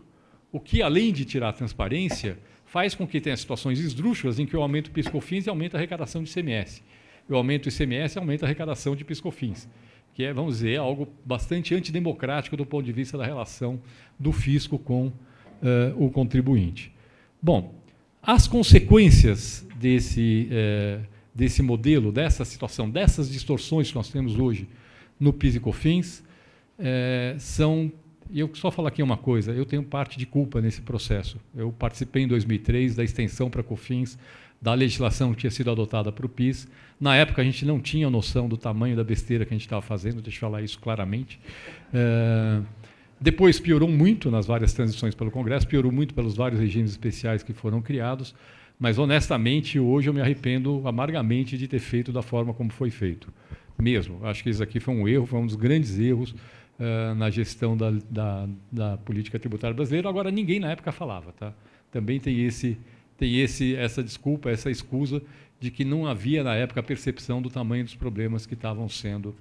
o que, além de tirar a transparência, faz com que tenha situações esdrúxulas em que eu aumento o PIS-COFINS e aumento a arrecadação de I C M S. Eu aumento o I C M S e aumento a arrecadação de PIS-COFINS, que é, vamos dizer, algo bastante antidemocrático do ponto de vista da relação do fisco com uh, o contribuinte. Bom, as consequências desse, uh, desse modelo, dessa situação, dessas distorções que nós temos hoje no PIS e COFINS uh, são... E eu só falar aqui uma coisa, eu tenho parte de culpa nesse processo. Eu participei em dois mil e três da extensão para COFINS, da legislação que tinha sido adotada para o PIS. Na época, a gente não tinha noção do tamanho da besteira que a gente estava fazendo, deixa eu falar isso claramente. É... Depois piorou muito nas várias transições pelo Congresso, piorou muito pelos vários regimes especiais que foram criados, mas, honestamente, hoje eu me arrependo amargamente de ter feito da forma como foi feito. Mesmo. Acho que isso aqui foi um erro, foi um dos grandes erros uh, na gestão da, da, da política tributária brasileira. Agora, ninguém na época falava. Tá? Também tem esse... tem esse, essa desculpa, essa escusa de que não havia, na época, a percepção do tamanho dos problemas que estavam sendo,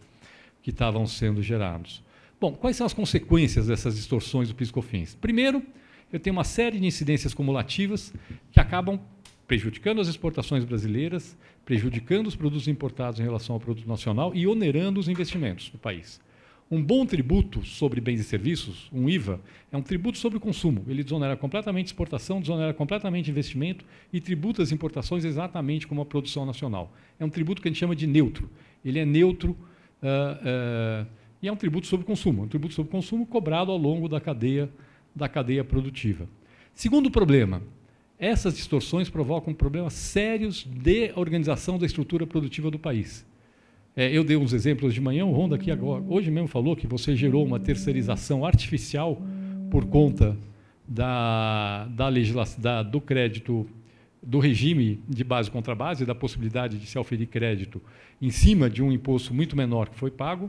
que estavam sendo gerados. Bom, quais são as consequências dessas distorções do PIS-COFINS? Primeiro, eu tenho uma série de incidências cumulativas que acabam prejudicando as exportações brasileiras, prejudicando os produtos importados em relação ao produto nacional e onerando os investimentos do país. Um bom tributo sobre bens e serviços, um I V A, é um tributo sobre o consumo. Ele desonera completamente exportação, desonera completamente investimento e tributa as importações exatamente como a produção nacional. É um tributo que a gente chama de neutro. Ele é neutro uh, uh, e é um tributo sobre o consumo. Um tributo sobre o consumo cobrado ao longo da cadeia, da cadeia produtiva. Segundo problema, essas distorções provocam problemas sérios de organização da estrutura produtiva do país. É, eu dei uns exemplos de manhã, o Honda aqui agora, hoje mesmo falou que você gerou uma terceirização artificial por conta da, da legislação, da, do crédito, do regime de base contra base, da possibilidade de se oferir crédito em cima de um imposto muito menor que foi pago.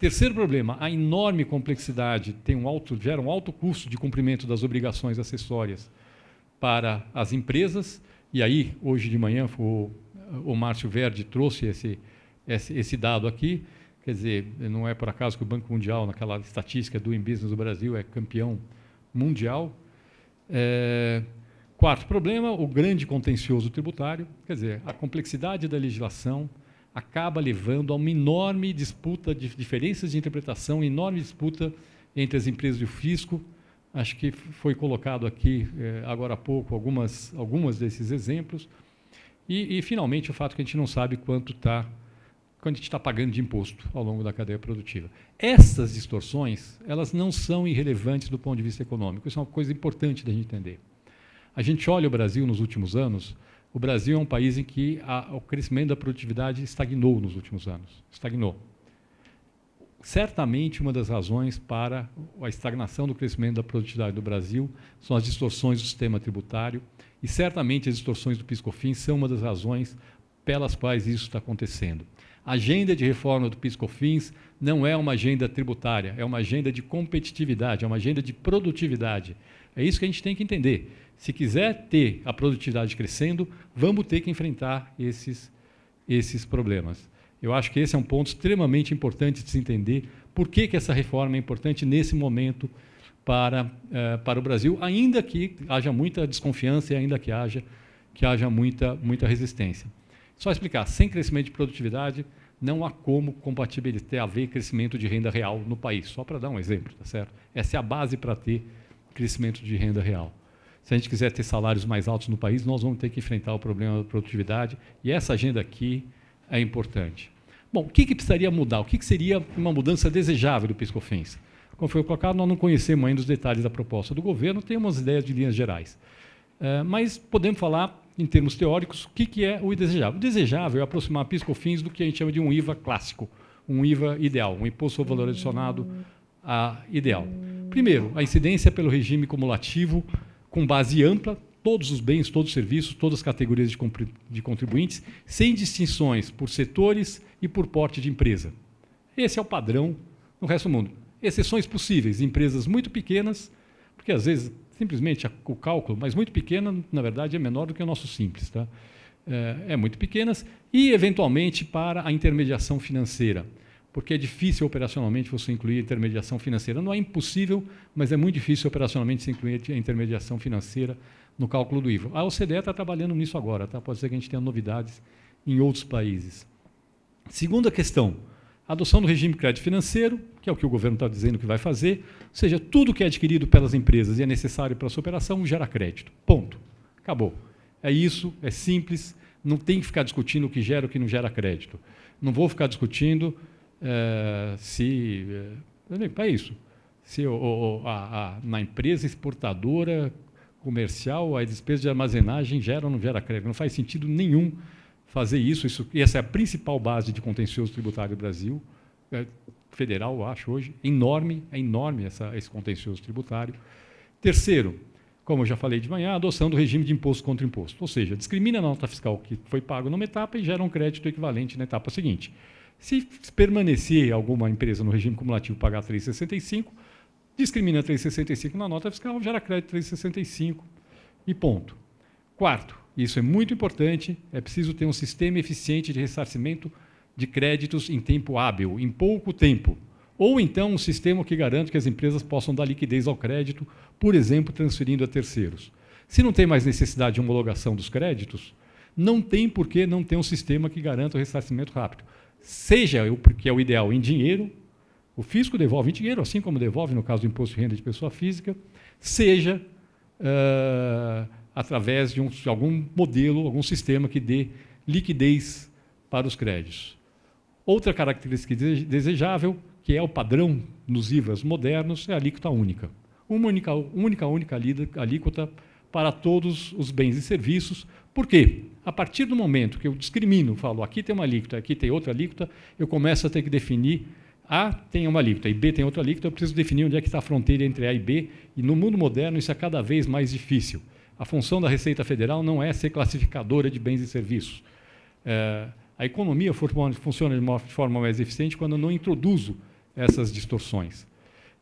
Terceiro problema, a enorme complexidade tem um alto, gera um alto custo de cumprimento das obrigações acessórias para as empresas. E aí, hoje de manhã, o, o Márcio Verde trouxe esse... Esse, esse dado aqui, quer dizer, não é por acaso que o Banco Mundial, naquela estatística do In Business do Brasil, é campeão mundial. É, quarto problema, o grande contencioso tributário, quer dizer, a complexidade da legislação acaba levando a uma enorme disputa, de diferenças de interpretação, enorme disputa entre as empresas e o fisco. Acho que foi colocado aqui, é, agora há pouco, algumas, algumas desses exemplos. E, e, finalmente, o fato que a gente não sabe quanto está... quando a gente está pagando de imposto ao longo da cadeia produtiva. Essas distorções, elas não são irrelevantes do ponto de vista econômico. Isso é uma coisa importante da gente entender. A gente olha o Brasil nos últimos anos, o Brasil é um país em que a, o crescimento da produtividade estagnou nos últimos anos. Estagnou. Certamente, uma das razões para a estagnação do crescimento da produtividade do Brasil são as distorções do sistema tributário, e certamente as distorções do PIS-COFINS são uma das razões pelas quais isso está acontecendo. A agenda de reforma do PIS-COFINS não é uma agenda tributária, é uma agenda de competitividade, é uma agenda de produtividade. É isso que a gente tem que entender. Se quiser ter a produtividade crescendo, vamos ter que enfrentar esses, esses problemas. Eu acho que esse é um ponto extremamente importante de se entender por que, que essa reforma é importante nesse momento para, eh, para o Brasil, ainda que haja muita desconfiança e ainda que haja, que haja muita, muita resistência. Só explicar, sem crescimento de produtividade, não há como compatibilizar, haver crescimento de renda real no país, só para dar um exemplo, tá certo? Essa é a base para ter crescimento de renda real. Se a gente quiser ter salários mais altos no país, nós vamos ter que enfrentar o problema da produtividade, e essa agenda aqui é importante. Bom, o que, que precisaria mudar? O que, que seria uma mudança desejável do PIS-COFINS? Como foi colocado, nós não conhecemos ainda os detalhes da proposta do governo, temos ideias de linhas gerais. Uh, mas podemos falar, em termos teóricos, o que, que é o desejável. O desejável é aproximar PIS-COFINS do que a gente chama de um I V A clássico, um I V A ideal, um imposto sobre valor adicionado a ideal. Primeiro, a incidência pelo regime cumulativo, com base ampla, todos os bens, todos os serviços, todas as categorias de contribuintes, sem distinções por setores e por porte de empresa. Esse é o padrão no resto do mundo. Exceções possíveis, empresas muito pequenas, porque às vezes simplesmente o cálculo, mas muito pequena, na verdade, é menor do que o nosso simples, tá? É, é muito pequenas e, eventualmente, para a intermediação financeira, porque é difícil operacionalmente você incluir a intermediação financeira. Não é impossível, mas é muito difícil operacionalmente se incluir a intermediação financeira no cálculo do I V A. A O C D E está trabalhando nisso agora, tá? Pode ser que a gente tenha novidades em outros países. Segunda questão, a adoção do regime de crédito financeiro, que é o que o governo está dizendo que vai fazer, ou seja, tudo que é adquirido pelas empresas e é necessário para a sua operação gera crédito. Ponto. Acabou. É isso, é simples, não tem que ficar discutindo o que gera e o que não gera crédito. Não vou ficar discutindo é, se... É, é isso. Se ou, ou, a, a, na empresa exportadora comercial, a despesa de armazenagem gera ou não gera crédito. Não faz sentido nenhum fazer isso, isso, e essa é a principal base de contencioso tributário do Brasil, é, federal, eu acho, hoje, enorme, é enorme essa, esse contencioso tributário. Terceiro, como eu já falei de manhã, a adoção do regime de imposto contra imposto, ou seja, discrimina a nota fiscal que foi pago numa etapa e gera um crédito equivalente na etapa seguinte. Se permanecer alguma empresa no regime cumulativo pagar três vírgula sessenta e cinco, discrimina três vírgula sessenta e cinco na nota fiscal, gera crédito três vírgula sessenta e cinco e ponto. Quarto, isso é muito importante, é preciso ter um sistema eficiente de ressarcimento de créditos em tempo hábil, em pouco tempo. Ou então um sistema que garante que as empresas possam dar liquidez ao crédito, por exemplo, transferindo a terceiros. Se não tem mais necessidade de homologação dos créditos, não tem por que não ter um sistema que garanta o ressarcimento rápido. Seja o que é o ideal em dinheiro, o fisco devolve em dinheiro, assim como devolve no caso do imposto de renda de pessoa física, seja... Uh, através de, um, de algum modelo, algum sistema que dê liquidez para os créditos. Outra característica desejável, que é o padrão nos I V As modernos, é a alíquota única. Uma única, única, única alíquota para todos os bens e serviços. Por quê? A partir do momento que eu discrimino, falo, aqui tem uma alíquota, aqui tem outra alíquota, eu começo a ter que definir A tem uma alíquota e B tem outra alíquota, eu preciso definir onde é que está a fronteira entre A e B, e no mundo moderno isso é cada vez mais difícil. A função da Receita Federal não é ser classificadora de bens e serviços. É, a economia funciona de uma forma mais eficiente quando eu não introduzo essas distorções.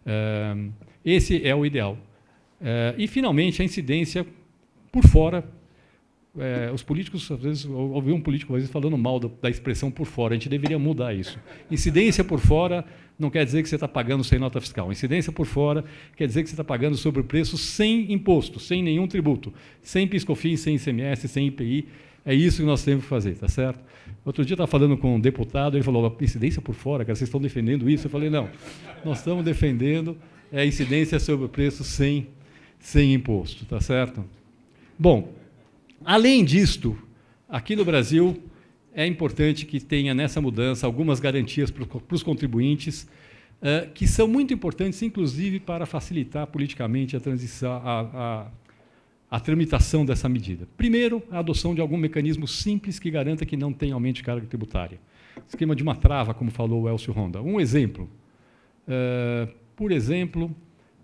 É, esse é o ideal. É, e, finalmente, a incidência por fora. É, os políticos, às vezes, eu ouvi um político às vezes, falando mal da, da expressão por fora. A gente deveria mudar isso. Incidência por fora não quer dizer que você está pagando sem nota fiscal. Incidência por fora quer dizer que você está pagando sobre o preço sem imposto, sem nenhum tributo, sem PIS-COFINS, sem I C M S, sem I P I. É isso que nós temos que fazer, tá certo? Outro dia eu estava falando com um deputado, ele falou, incidência por fora, cara, vocês estão defendendo isso? Eu falei, não, nós estamos defendendo a incidência sobre o preço sem, sem imposto, tá certo? Bom... Além disto, aqui no Brasil, é importante que tenha nessa mudança algumas garantias para os contribuintes, uh, que são muito importantes, inclusive, para facilitar politicamente a, transição, a, a, a tramitação dessa medida. Primeiro, a adoção de algum mecanismo simples que garanta que não tenha aumento de carga tributária. Esquema de uma trava, como falou o Hélcio Honda. Um exemplo, uh, por exemplo,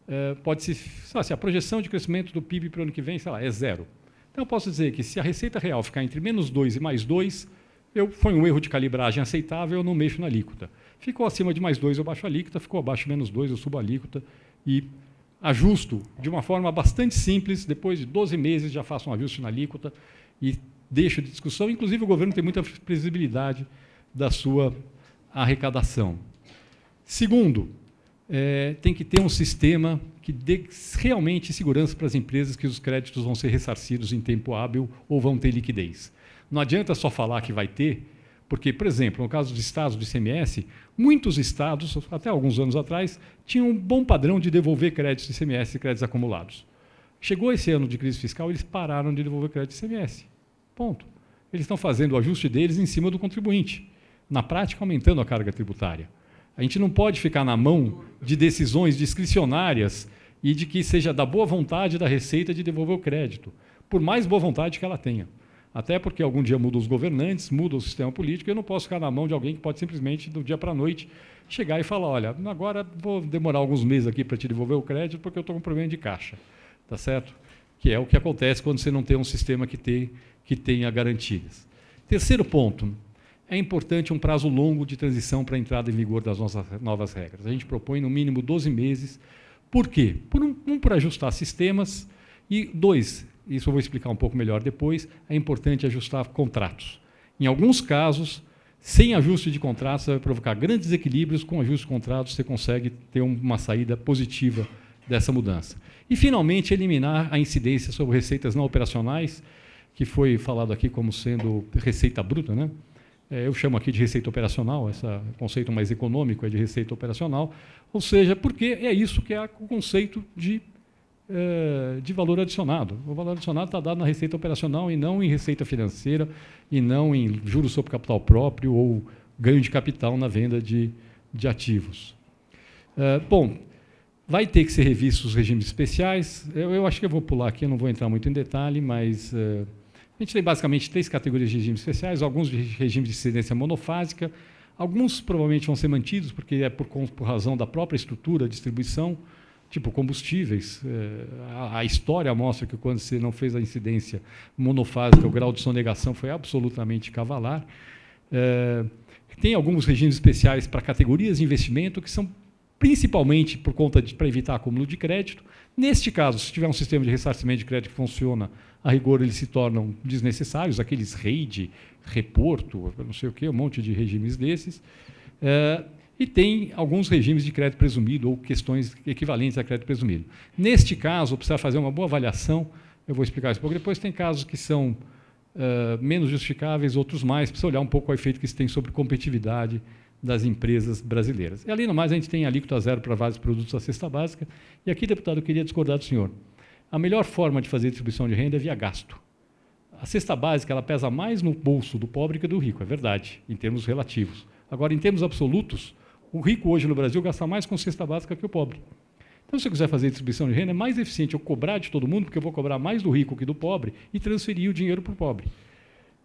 uh, pode-se, se a projeção de crescimento do P I B para o ano que vem, sei lá, é zero. Eu posso dizer que se a receita real ficar entre menos dois e mais dois, Eu, foi um erro de calibragem aceitável, eu não mexo na alíquota. Ficou acima de mais dois, eu baixo a alíquota. Ficou abaixo de menos dois, eu subo a alíquota. E ajusto de uma forma bastante simples. Depois de doze meses, já faço um ajuste na alíquota e deixo de discussão. Inclusive, o governo tem muita previsibilidade da sua arrecadação. Segundo, é, tem que ter um sistema que dê realmente segurança para as empresas que os créditos vão ser ressarcidos em tempo hábil ou vão ter liquidez. Não adianta só falar que vai ter, porque, por exemplo, no caso dos estados do I C M S, muitos estados, até alguns anos atrás, tinham um bom padrão de devolver créditos de I C M S e créditos acumulados. Chegou esse ano de crise fiscal, eles pararam de devolver crédito de I C M S. Ponto. Eles estão fazendo o ajuste deles em cima do contribuinte, na prática aumentando a carga tributária. A gente não pode ficar na mão de decisões discricionárias e de que seja da boa vontade da Receita de devolver o crédito, por mais boa vontade que ela tenha. Até porque algum dia mudam os governantes, muda o sistema político, e eu não posso ficar na mão de alguém que pode simplesmente, do dia para a noite, chegar e falar, olha, agora vou demorar alguns meses aqui para te devolver o crédito porque eu estou com problema de caixa. Tá certo? Que é o que acontece quando você não tem um sistema que, tem, que tenha garantias. Terceiro ponto, é importante um prazo longo de transição para a entrada em vigor das nossas novas regras. A gente propõe, no mínimo, doze meses. Por quê? Por um, um para ajustar sistemas e, dois, isso eu vou explicar um pouco melhor depois, é importante ajustar contratos. Em alguns casos, sem ajuste de contratos, vai provocar grandes desequilíbrios, com ajuste de contratos você consegue ter uma saída positiva dessa mudança. E, finalmente, eliminar a incidência sobre receitas não operacionais, que foi falado aqui como sendo receita bruta, né? Eu chamo aqui de receita operacional, esse conceito mais econômico é de receita operacional, ou seja, porque é isso que é o conceito de de valor adicionado. O valor adicionado está dado na receita operacional e não em receita financeira, e não em juros sobre capital próprio ou ganho de capital na venda de, de ativos. É, bom, vai ter que ser revistos os regimes especiais. Eu, eu acho que eu vou pular aqui, eu não vou entrar muito em detalhe, mas é, a gente tem basicamente três categorias de regimes especiais, alguns de regimes de incidência monofásica, alguns provavelmente vão ser mantidos, porque é por, por razão da própria estrutura, distribuição, tipo combustíveis. A história mostra que quando você não fez a incidência monofásica, o grau de sonegação foi absolutamente cavalar. Tem alguns regimes especiais para categorias de investimento que são principalmente por conta de, para evitar acúmulo de crédito. Neste caso, se tiver um sistema de ressarcimento de crédito que funciona, a rigor eles se tornam desnecessários, aqueles REID, reporto, não sei o quê, um monte de regimes desses. E tem alguns regimes de crédito presumido ou questões equivalentes a crédito presumido. Neste caso, precisa fazer uma boa avaliação, eu vou explicar isso um pouco depois. Tem casos que são uh, menos justificáveis, outros mais, precisa olhar um pouco o efeito que isso tem sobre competitividade das empresas brasileiras. E, além do mais, a gente tem alíquota zero para vários produtos da cesta básica. E aqui, deputado, eu queria discordar do senhor. A melhor forma de fazer distribuição de renda é via gasto. A cesta básica ela pesa mais no bolso do pobre que do rico, é verdade, em termos relativos. Agora, em termos absolutos, o rico hoje no Brasil gasta mais com cesta básica que o pobre. Então, se eu quiser fazer distribuição de renda, é mais eficiente eu cobrar de todo mundo, porque eu vou cobrar mais do rico que do pobre, e transferir o dinheiro para o pobre.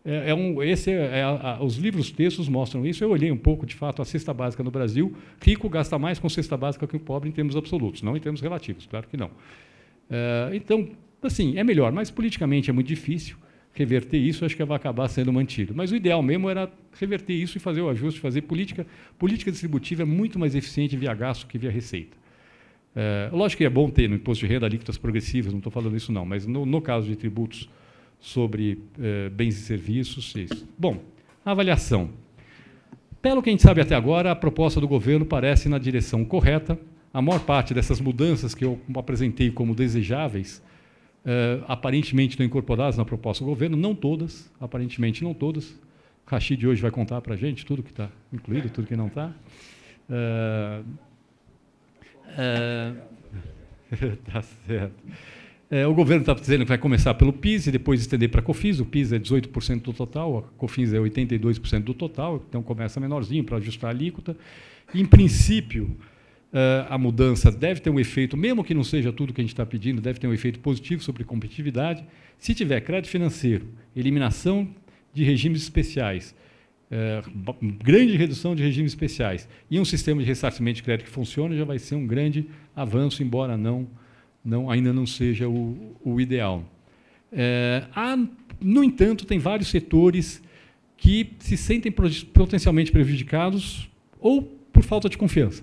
É, é um, esse é, é, a, os livros textos mostram isso. Eu olhei um pouco, de fato, a cesta básica no Brasil. Rico gasta mais com cesta básica que o pobre em termos absolutos, não em termos relativos, claro que não. É, então, assim, é melhor, mas politicamente é muito difícil reverter isso, acho que vai acabar sendo mantido. Mas o ideal mesmo era reverter isso e fazer o ajuste, fazer política. Política distributiva é muito mais eficiente via gasto que via receita. É, lógico que é bom ter no imposto de renda alíquotas progressivas, não estou falando isso não, mas no, no caso de tributos sobre é, bens e serviços, isso. Bom, a avaliação. Pelo que a gente sabe até agora, a proposta do governo parece na direção correta. A maior parte dessas mudanças que eu apresentei como desejáveis Uh, aparentemente não incorporadas na proposta do governo, não todas, aparentemente não todas. O Rachid hoje vai contar para a gente tudo que está incluído, tudo que não está. Uh, uh, tá certo. Uh, o governo está dizendo que vai começar pelo PIS e depois estender para a COFINS. O PIS é dezoito por cento do total, a COFINS é oitenta e dois por cento do total, então começa menorzinho para ajustar a alíquota. Em princípio, Uh, a mudança deve ter um efeito, mesmo que não seja tudo que a gente está pedindo, deve ter um efeito positivo sobre competitividade. Se tiver crédito financeiro, eliminação de regimes especiais, uh, grande redução de regimes especiais e um sistema de ressarcimento de crédito que funcione, já vai ser um grande avanço, embora não, não, ainda não seja o, o ideal. Uh, há, no entanto, tem vários setores que se sentem potencialmente prejudicados ou por falta de confiança.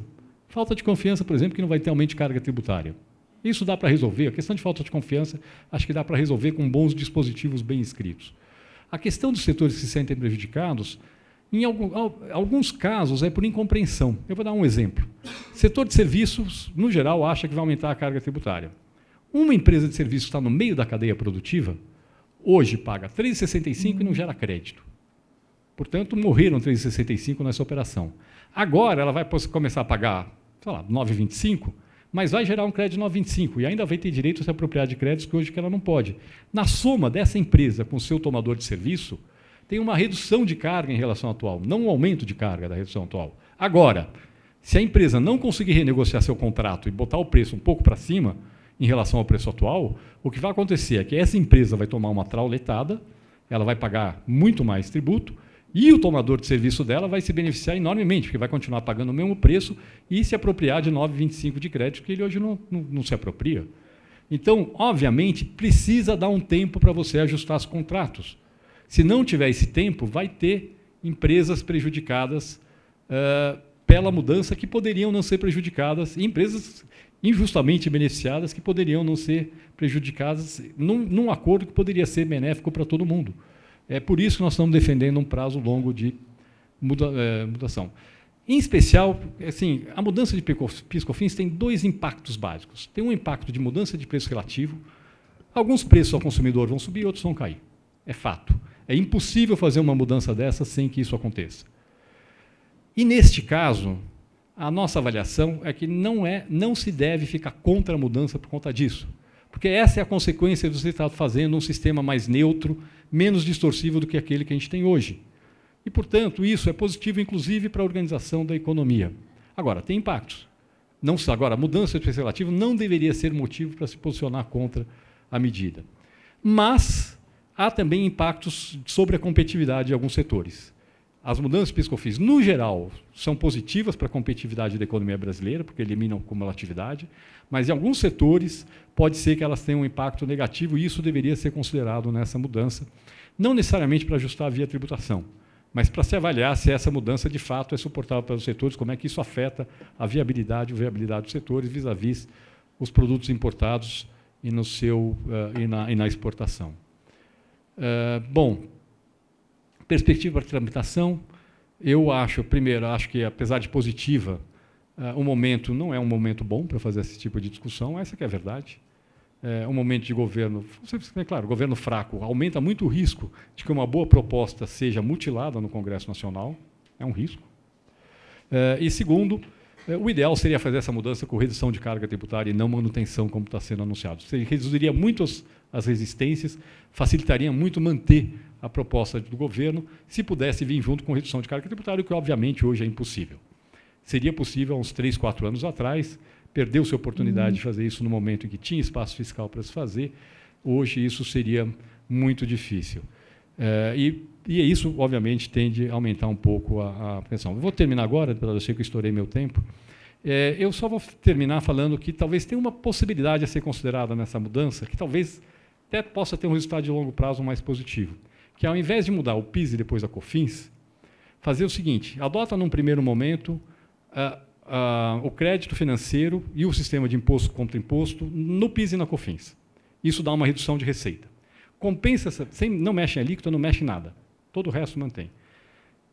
Falta de confiança, por exemplo, que não vai ter aumento de carga tributária. Isso dá para resolver. A questão de falta de confiança, acho que dá para resolver com bons dispositivos bem escritos. A questão dos setores que se sentem prejudicados, em alguns casos, é por incompreensão. Eu vou dar um exemplo. O setor de serviços, no geral, acha que vai aumentar a carga tributária. Uma empresa de serviços que está no meio da cadeia produtiva, hoje paga três reais e sessenta e cinco centavos e não gera crédito. Portanto, morreram três reais e sessenta e cinco centavos nessa operação. Agora ela vai começar a pagar, sei lá, nove reais e vinte e cinco centavos, mas vai gerar um crédito de nove reais e vinte e cinco centavos e ainda vai ter direito a se apropriar de créditos que hoje que ela não pode. Na soma dessa empresa com o seu tomador de serviço, tem uma redução de carga em relação ao atual, não um aumento de carga da redução atual. Agora, se a empresa não conseguir renegociar seu contrato e botar o preço um pouco para cima em relação ao preço atual, o que vai acontecer é que essa empresa vai tomar uma trauletada, ela vai pagar muito mais tributo, e o tomador de serviço dela vai se beneficiar enormemente, porque vai continuar pagando o mesmo preço e se apropriar de nove reais e vinte e cinco centavos de crédito, que ele hoje não, não, não se apropria. Então, obviamente, precisa dar um tempo para você ajustar os contratos. Se não tiver esse tempo, vai ter empresas prejudicadas uh, pela mudança que poderiam não ser prejudicadas, e empresas injustamente beneficiadas que poderiam não ser prejudicadas num, num acordo que poderia ser benéfico para todo mundo. É por isso que nós estamos defendendo um prazo longo de muda, é, mudação. Em especial, assim, a mudança de PIS-COFINS tem dois impactos básicos. Tem um impacto de mudança de preço relativo. Alguns preços ao consumidor vão subir, outros vão cair. É fato. É impossível fazer uma mudança dessa sem que isso aconteça. E, neste caso, a nossa avaliação é que não, é, não se deve ficar contra a mudança por conta disso. Porque essa é a consequência de você estar fazendo um sistema mais neutro, menos distorsivo do que aquele que a gente tem hoje. E, portanto, isso é positivo, inclusive, para a organização da economia. Agora, tem impactos. Não, agora, a mudança de preço relativo não deveria ser motivo para se posicionar contra a medida. Mas há também impactos sobre a competitividade de alguns setores. As mudanças de PIS-COFINS, no geral, são positivas para a competitividade da economia brasileira, porque eliminam cumulatividade, mas em alguns setores pode ser que elas tenham um impacto negativo, e isso deveria ser considerado nessa mudança, não necessariamente para ajustar via tributação, mas para se avaliar se essa mudança de fato é suportável para os setores, como é que isso afeta a viabilidade ou viabilidade dos setores vis-à-vis os produtos importados e, no seu, uh, e, na, e na exportação. Uh, bom... Perspectiva para tramitação, eu acho, primeiro, acho que, apesar de positiva, uh, o momento não é um momento bom para fazer esse tipo de discussão, essa que é a verdade. É um momento de governo, é claro, governo fraco, aumenta muito o risco de que uma boa proposta seja mutilada no Congresso Nacional, é um risco. Uh, e, segundo, uh, o ideal seria fazer essa mudança com redução de carga tributária e não manutenção, como está sendo anunciado. Você reduziria muito as, as resistências, facilitaria muito manter a proposta do governo, se pudesse vir junto com redução de carga tributária, o que, obviamente, hoje é impossível. Seria possível, há uns três, quatro anos atrás, perdeu-se a oportunidade uhum. de fazer isso no momento em que tinha espaço fiscal para se fazer, hoje isso seria muito difícil. É, e, e isso, obviamente, tende a aumentar um pouco a, a pressão. Vou terminar agora, porque eu sei que eu estourei meu tempo. É, eu só vou terminar falando que talvez tenha uma possibilidade a ser considerada nessa mudança, que talvez até possa ter um resultado de longo prazo mais positivo, que, ao invés de mudar o PIS e depois a COFINS, fazer o seguinte: adota, num primeiro momento, a, a, o crédito financeiro e o sistema de imposto contra imposto no PIS e na COFINS. Isso dá uma redução de receita. Compensa, sem, não mexe em alíquota, não mexe em nada. Todo o resto mantém.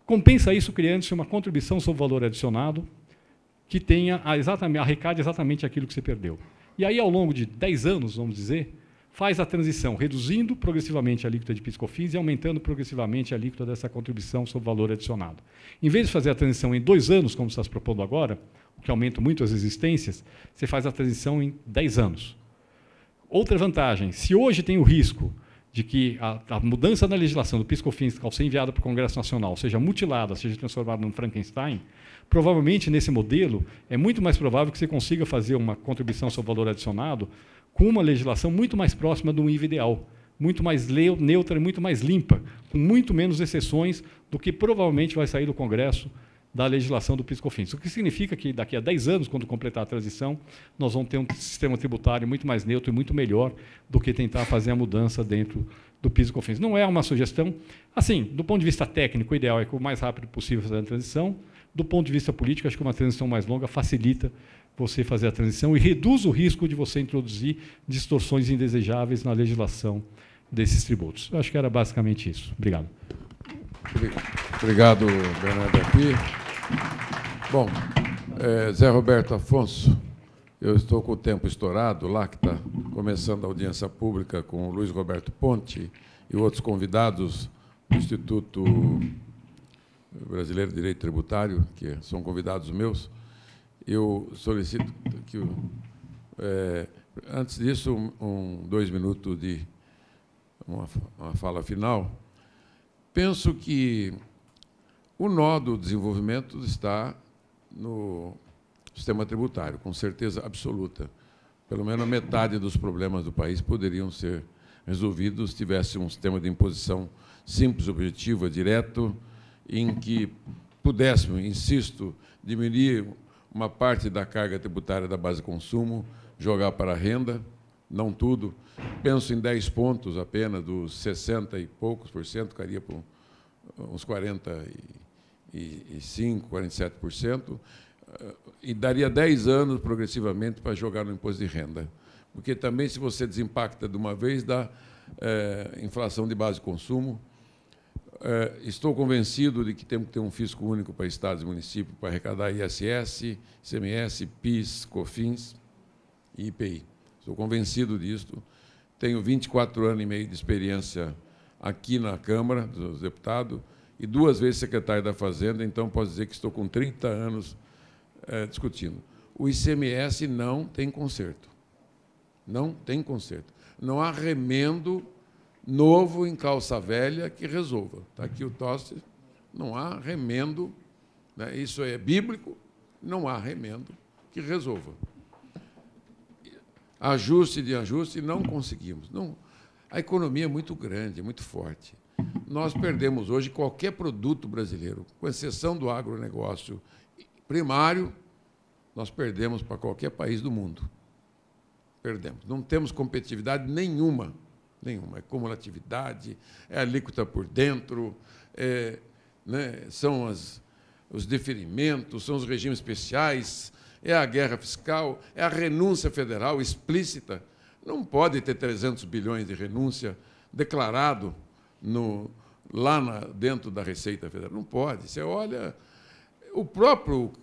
Compensa isso criando-se uma contribuição sobre valor adicionado que tenha a exatamente, arrecade exatamente aquilo que você perdeu. E aí, ao longo de dez anos, vamos dizer, faz a transição, reduzindo progressivamente a alíquota de PIS-COFINS e aumentando progressivamente a alíquota dessa contribuição sobre valor adicionado. Em vez de fazer a transição em dois anos, como está se propondo agora, o que aumenta muito as resistências, você faz a transição em dez anos. Outra vantagem: se hoje tem o risco de que a, a mudança na legislação do PIS-COFINS ao ser enviada para o Congresso Nacional seja mutilada, seja transformada num Frankenstein, provavelmente, nesse modelo, é muito mais provável que você consiga fazer uma contribuição sobre valor adicionado com uma legislação muito mais próxima do nível ideal, muito mais neutra e muito mais limpa, com muito menos exceções do que provavelmente vai sair do Congresso da legislação do PIS-COFINS. O que significa que, daqui a dez anos, quando completar a transição, nós vamos ter um sistema tributário muito mais neutro e muito melhor do que tentar fazer a mudança dentro do PIS e COFINS. Não é uma sugestão. Assim, do ponto de vista técnico, o ideal é que o mais rápido possível fazer a transição. Do ponto de vista político, acho que uma transição mais longa facilita você fazer a transição e reduz o risco de você introduzir distorções indesejáveis na legislação desses tributos. Acho que era basicamente isso. Obrigado. Obrigado, Bernardo Appy. Bom, é, Zé Roberto Afonso, eu estou com o tempo estourado lá, que está começando a audiência pública com o Luiz Roberto Ponte e outros convidados do Instituto Brasileiro de Direito Tributário, que são convidados meus. Eu solicito que, é, antes disso, um, um, dois minutos de uma, uma fala final. Penso que o nó do desenvolvimento está no sistema tributário, com certeza absoluta. Pelo menos a metade dos problemas do país poderiam ser resolvidos se tivesse um sistema de imposição simples, objetivo, direto, em que pudéssemos, insisto, diminuir uma parte da carga tributária da base de consumo, jogar para a renda, não tudo. Penso em dez pontos apenas, dos sessenta e poucos por cento, ficaria por uns quarenta e cinco por cento, quarenta e sete por cento, e daria dez anos progressivamente para jogar no imposto de renda. Porque também, se você desimpacta de uma vez, dá é, inflação de base de consumo. É, estou convencido de que temos que ter um fisco único para estados e municípios para arrecadar I S S, I C M S, PIS, COFINS e I P I. Estou convencido disto. Tenho vinte e quatro anos e meio de experiência aqui na Câmara dos Deputados e duas vezes secretário da Fazenda, então posso dizer que estou com trinta anos é, discutindo. O I C M S não tem conserto. Não tem conserto. Não há remendo novo em calça velha que resolva. Está aqui o Tosse, não há remendo, né? Isso é bíblico, não há remendo que resolva. Ajuste de ajuste, não conseguimos. Não. A economia é muito grande, é muito forte. Nós perdemos hoje qualquer produto brasileiro, com exceção do agronegócio primário, nós perdemos para qualquer país do mundo. Perdemos. Não temos competitividade nenhuma. Nenhuma. É cumulatividade, é alíquota por dentro, é, né, são as, os deferimentos, são os regimes especiais, é a guerra fiscal, é a renúncia federal explícita. Não pode ter trezentos bilhões de renúncia declarado no, lá na, dentro da Receita Federal. Não pode. Você olha, o próprio,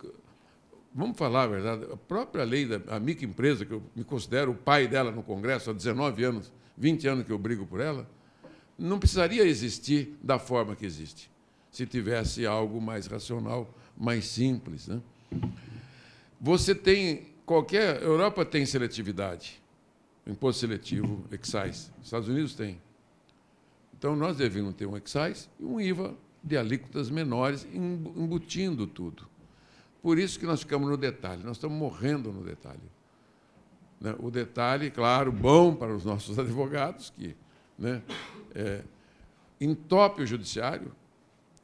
vamos falar a verdade, a própria lei da microempresa, que eu me considero o pai dela no Congresso há dezenove anos, vinte anos que eu brigo por ela, não precisaria existir da forma que existe, se tivesse algo mais racional, mais simples, né? Você tem qualquer... A Europa tem seletividade, imposto seletivo, excise. Os Estados Unidos tem. Então, nós devíamos ter um excise e um I V A de alíquotas menores, embutindo tudo. Por isso que nós ficamos no detalhe, nós estamos morrendo no detalhe. O detalhe, claro, bom para os nossos advogados, que, né, é, entope o judiciário,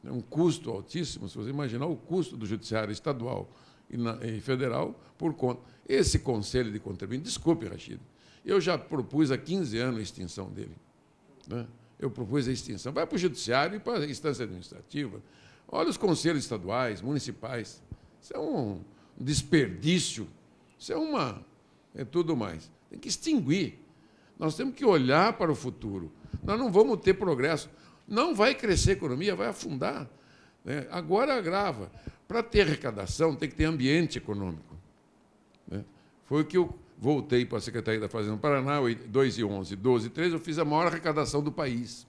né, um custo altíssimo, se você imaginar o custo do judiciário estadual e, na, e federal, por conta. Esse Conselho de Contribuinte, desculpe, Rachid, eu já propus há quinze anos a extinção dele. Né? Eu propus a extinção. Vai para o judiciário e para a instância administrativa. Olha os conselhos estaduais, municipais. Isso é um desperdício, isso é uma... é tudo mais. Tem que extinguir. Nós temos que olhar para o futuro. Nós não vamos ter progresso. Não vai crescer a economia, vai afundar. Né? Agora agrava. Para ter arrecadação, tem que ter ambiente econômico. Né? Foi o que eu voltei para a Secretaria da Fazenda do Paraná, dois mil e onze, doze, treze, eu fiz a maior arrecadação do país.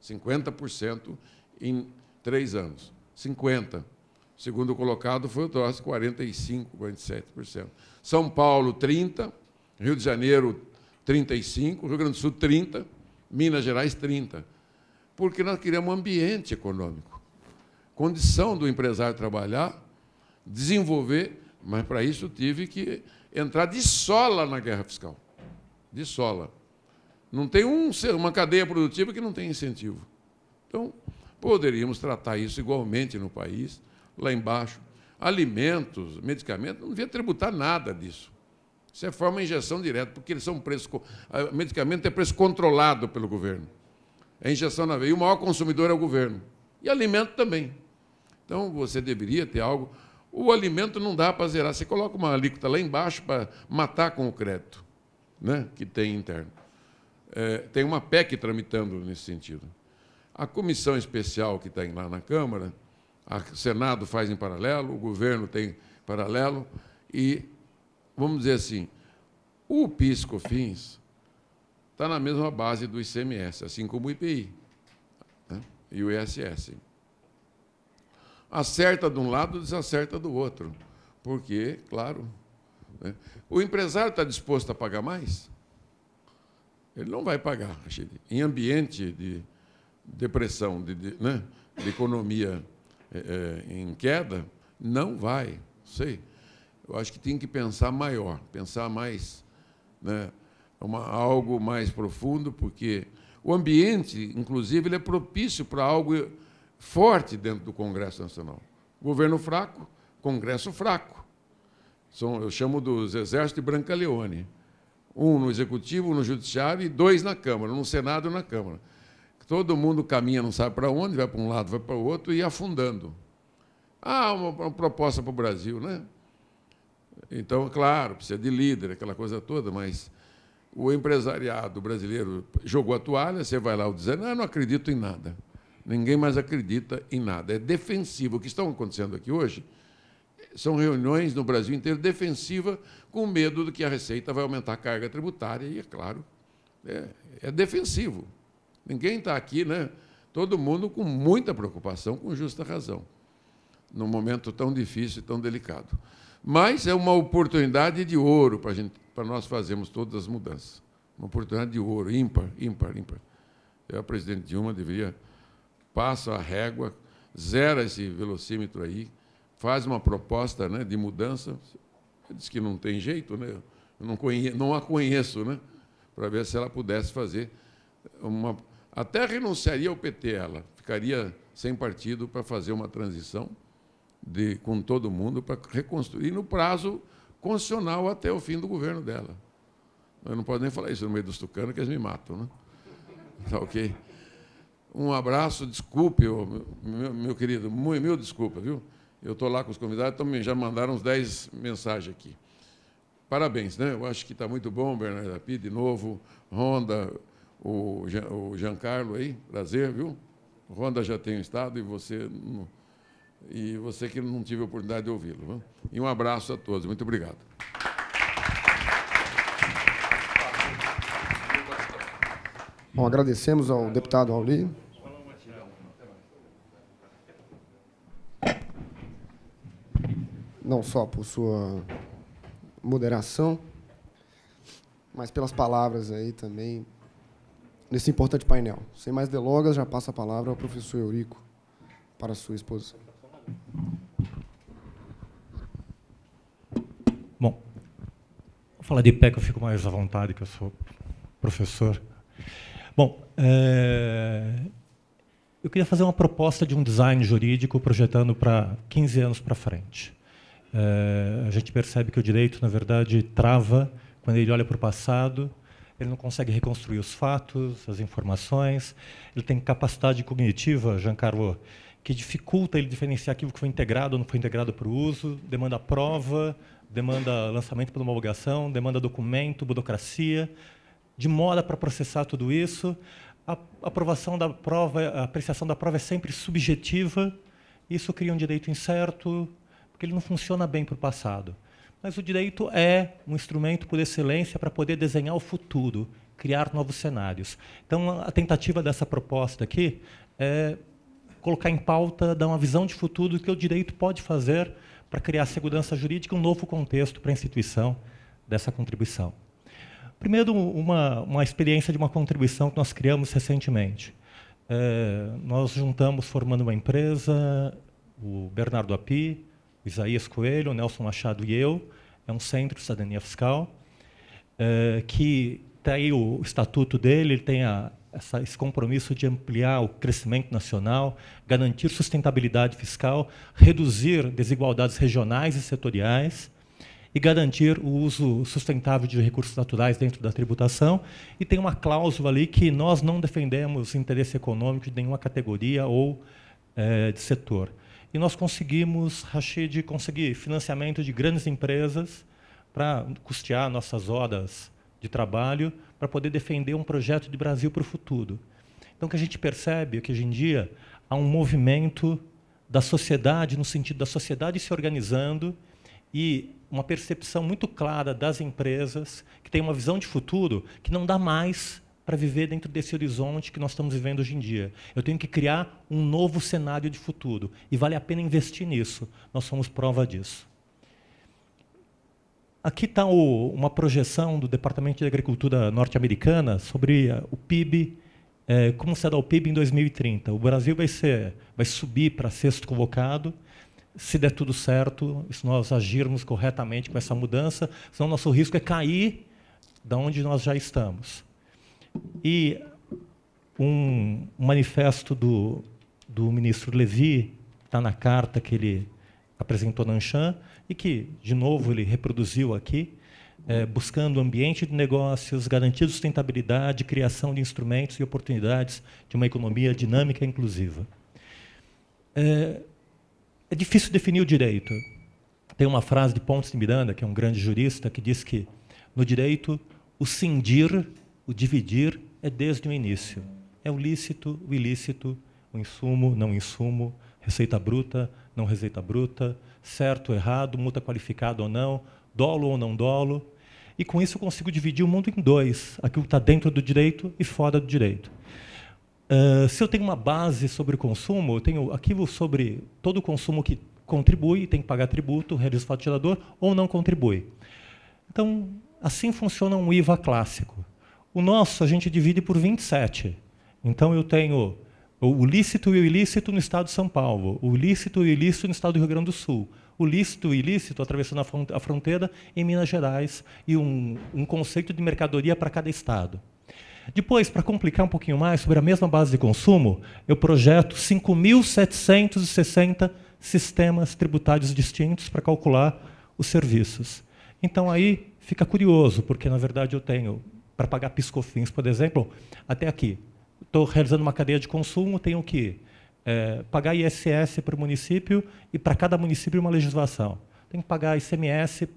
cinquenta por cento em três anos. cinquenta por cento. O segundo colocado foi o Tosse, quarenta e cinco por cento, quarenta e sete por cento. São Paulo, trinta por cento, Rio de Janeiro, trinta e cinco por cento, Rio Grande do Sul, trinta por cento, Minas Gerais, trinta por cento. Porque nós queremos um ambiente econômico, condição do empresário trabalhar, desenvolver, mas, para isso, tive que entrar de sola na guerra fiscal. De sola. Não tem um, uma cadeia produtiva que não tem incentivo. Então, poderíamos tratar isso igualmente no país, lá embaixo. Alimentos, medicamentos, não devia tributar nada disso. Isso é forma de injeção direta, porque eles são preços... Medicamento é preço controlado pelo governo. é injeção na veia. E o maior consumidor é o governo. E alimento também. Então, você deveria ter algo... O alimento não dá para zerar. Você coloca uma alíquota lá embaixo para matar com o crédito, né, que tem interno. É, tem uma P E C tramitando nesse sentido. A comissão especial que tem lá na Câmara, o Senado faz em paralelo, o governo tem paralelo, e, vamos dizer assim, o PIS-COFINS está na mesma base do I C M S, assim como o I P I, né, e o I S S. Acerta de um lado, desacerta do outro, porque, claro, né, o empresário está disposto a pagar mais? Ele não vai pagar. Em ambiente de depressão, de, de, né, de economia é, em queda, não vai. Sei. Eu acho que tem que pensar maior, pensar mais, né, uma, algo mais profundo, porque o ambiente, inclusive, ele é propício para algo... forte dentro do Congresso Nacional. Governo fraco, Congresso fraco. São, eu chamo dos exércitos de Brancaleone. Um no Executivo, um no Judiciário e dois na Câmara, um no Senado e um na Câmara. Todo mundo caminha, não sabe para onde, vai para um lado, vai para o outro e afundando. Ah, uma, uma proposta para o Brasil, né? Então, claro, precisa de líder, aquela coisa toda, mas o empresariado brasileiro jogou a toalha, você vai lá dizendo, ah, não acredito em nada. Ninguém mais acredita em nada. É defensivo. O que estão acontecendo aqui hoje são reuniões no Brasil inteiro defensiva, com medo de que a Receita vai aumentar a carga tributária. E, é claro, é, é defensivo. Ninguém está aqui, né? Todo mundo com muita preocupação, com justa razão, num momento tão difícil e tão delicado. Mas é uma oportunidade de ouro para a gente, para nós fazermos todas as mudanças. Uma oportunidade de ouro, ímpar, ímpar, ímpar. Eu, a presidente Dilma deveria... passa a régua, zera esse velocímetro aí, faz uma proposta, né, de mudança. Diz que não tem jeito, né? Eu não, conheço, não a conheço, né? Para ver se ela pudesse fazer uma... Até renunciaria ao P T, ela ficaria sem partido para fazer uma transição de, com todo mundo, para reconstruir no prazo constitucional até o fim do governo dela. Eu não posso nem falar isso no meio dos tucanos, que eles me matam, né? Tá ok? Um abraço, desculpe, meu, meu, meu querido, mil, mil desculpa, viu? Eu estou lá com os convidados, então já mandaram uns dez mensagens aqui. Parabéns, né? Eu acho que está muito bom, Bernard Appy, de novo, Honda, o, o Giancarlo aí, prazer, viu? Honda já tem o estado e você, e você que não tive a oportunidade de ouvi-lo. E um abraço a todos, muito obrigado. Bom, agradecemos ao deputado Hauly. Não só por sua moderação, mas pelas palavras aí também, nesse importante painel. Sem mais delongas, já passo a palavra ao professor Eurico para a sua exposição. Bom, vou falar de P E C, eu fico mais à vontade, que eu sou professor. Bom, é... eu queria fazer uma proposta de um design jurídico projetando para quinze anos para frente. É, a gente percebe que o direito, na verdade, trava quando ele olha para o passado, ele não consegue reconstruir os fatos, as informações, ele tem capacidade cognitiva, Giancarlo, que dificulta ele diferenciar aquilo que foi integrado ou não foi integrado para o uso, demanda prova, demanda lançamento por uma homologação, demanda documento, burocracia, demora para processar tudo isso, a aprovação da prova, a apreciação da prova é sempre subjetiva, isso cria um direito incerto, porque ele não funciona bem para o passado. Mas o direito é um instrumento por excelência para poder desenhar o futuro, criar novos cenários. Então, a tentativa dessa proposta aqui é colocar em pauta, dar uma visão de futuro do que o direito pode fazer para criar segurança jurídica e um novo contexto para a instituição dessa contribuição. Primeiro, uma, uma experiência de uma contribuição que nós criamos recentemente. É, nós juntamos, formando uma empresa, o Bernard Appy, Isaías Coelho, Nelson Machado e eu, é um centro de cidadania fiscal, é, que tem o estatuto dele, ele tem a, essa, esse compromisso de ampliar o crescimento nacional, garantir sustentabilidade fiscal, reduzir desigualdades regionais e setoriais, e garantir o uso sustentável de recursos naturais dentro da tributação. E tem uma cláusula ali que nós não defendemos interesse econômico de nenhuma categoria ou é, de setor. E nós conseguimos, Rachid, conseguir financiamento de grandes empresas para custear nossas horas de trabalho, para poder defender um projeto de Brasil para o futuro. Então, o que a gente percebe é que, hoje em dia, há um movimento da sociedade, no sentido da sociedade se organizando, e uma percepção muito clara das empresas, que tem uma visão de futuro que não dá mais para viver dentro desse horizonte que nós estamos vivendo hoje em dia. Eu tenho que criar um novo cenário de futuro, e vale a pena investir nisso. Nós somos prova disso. Aqui está uma projeção do Departamento de Agricultura norte-americana sobre o P I B, é, como será o P I B em dois mil e trinta. O Brasil vai, ser, vai subir para sexto colocado, se der tudo certo, se nós agirmos corretamente com essa mudança, senão nosso risco é cair de onde nós já estamos. E um manifesto do, do ministro Levy, está na carta que ele apresentou na Anchan, e que, de novo, ele reproduziu aqui, é, buscando ambiente de negócios, garantia de sustentabilidade, criação de instrumentos e oportunidades de uma economia dinâmica e inclusiva. É, é difícil definir o direito. Tem uma frase de Pontes de Miranda, que é um grande jurista, que diz que, no direito, o cindir, o dividir, é desde o início. É o lícito, o ilícito, o insumo, não insumo, receita bruta, não receita bruta, certo, errado, multa qualificada ou não, dolo ou não dolo. E, com isso, eu consigo dividir o mundo em dois, aquilo que está dentro do direito e fora do direito. Uh, se eu tenho uma base sobre o consumo, eu tenho aquilo sobre todo o consumo que contribui, tem que pagar tributo, realiza o faturador, ou não contribui. Então, assim funciona um I V A clássico. O nosso, a gente divide por vinte e sete. Então, eu tenho o lícito e o ilícito no Estado de São Paulo, o lícito e o ilícito no Estado do Rio Grande do Sul, o lícito e o ilícito atravessando a fronteira em Minas Gerais, e um, um conceito de mercadoria para cada Estado. Depois, para complicar um pouquinho mais, sobre a mesma base de consumo, eu projeto cinco mil setecentos e sessenta sistemas tributários distintos para calcular os serviços. Então, aí fica curioso, porque, na verdade, eu tenho, para pagar PIS-COFINS, por exemplo, até aqui, estou realizando uma cadeia de consumo, tenho que é, pagar I S S para o município e para cada município uma legislação. Tenho que pagar I C M S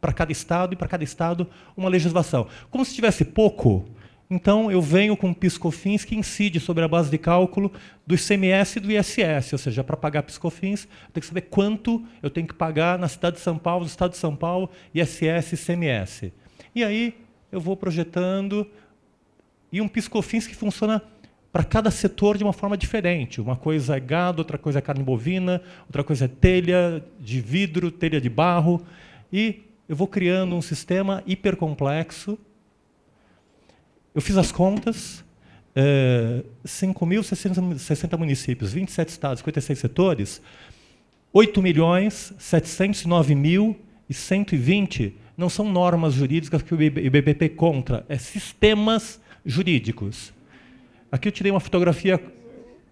para cada estado e para cada estado uma legislação. Como se tivesse pouco, então eu venho com PIS-COFINS que incide sobre a base de cálculo do I C M S e do I S S, ou seja, para pagar PIS-COFINS, eu tenho que saber quanto eu tenho que pagar na cidade de São Paulo, no estado de São Paulo, I S S e I C M S. E aí eu vou projetando. E um PIS-COFINS que funciona para cada setor de uma forma diferente. Uma coisa é gado, outra coisa é carne bovina, outra coisa é telha de vidro, telha de barro. E eu vou criando um sistema hipercomplexo. Eu fiz as contas, é, cinco mil e sessenta municípios, vinte e sete estados, cinquenta e seis setores, oito milhões setecentos e nove mil e cento e vinte não são normas jurídicas que o I B P contra, é sistemas jurídicos. Aqui eu tirei uma fotografia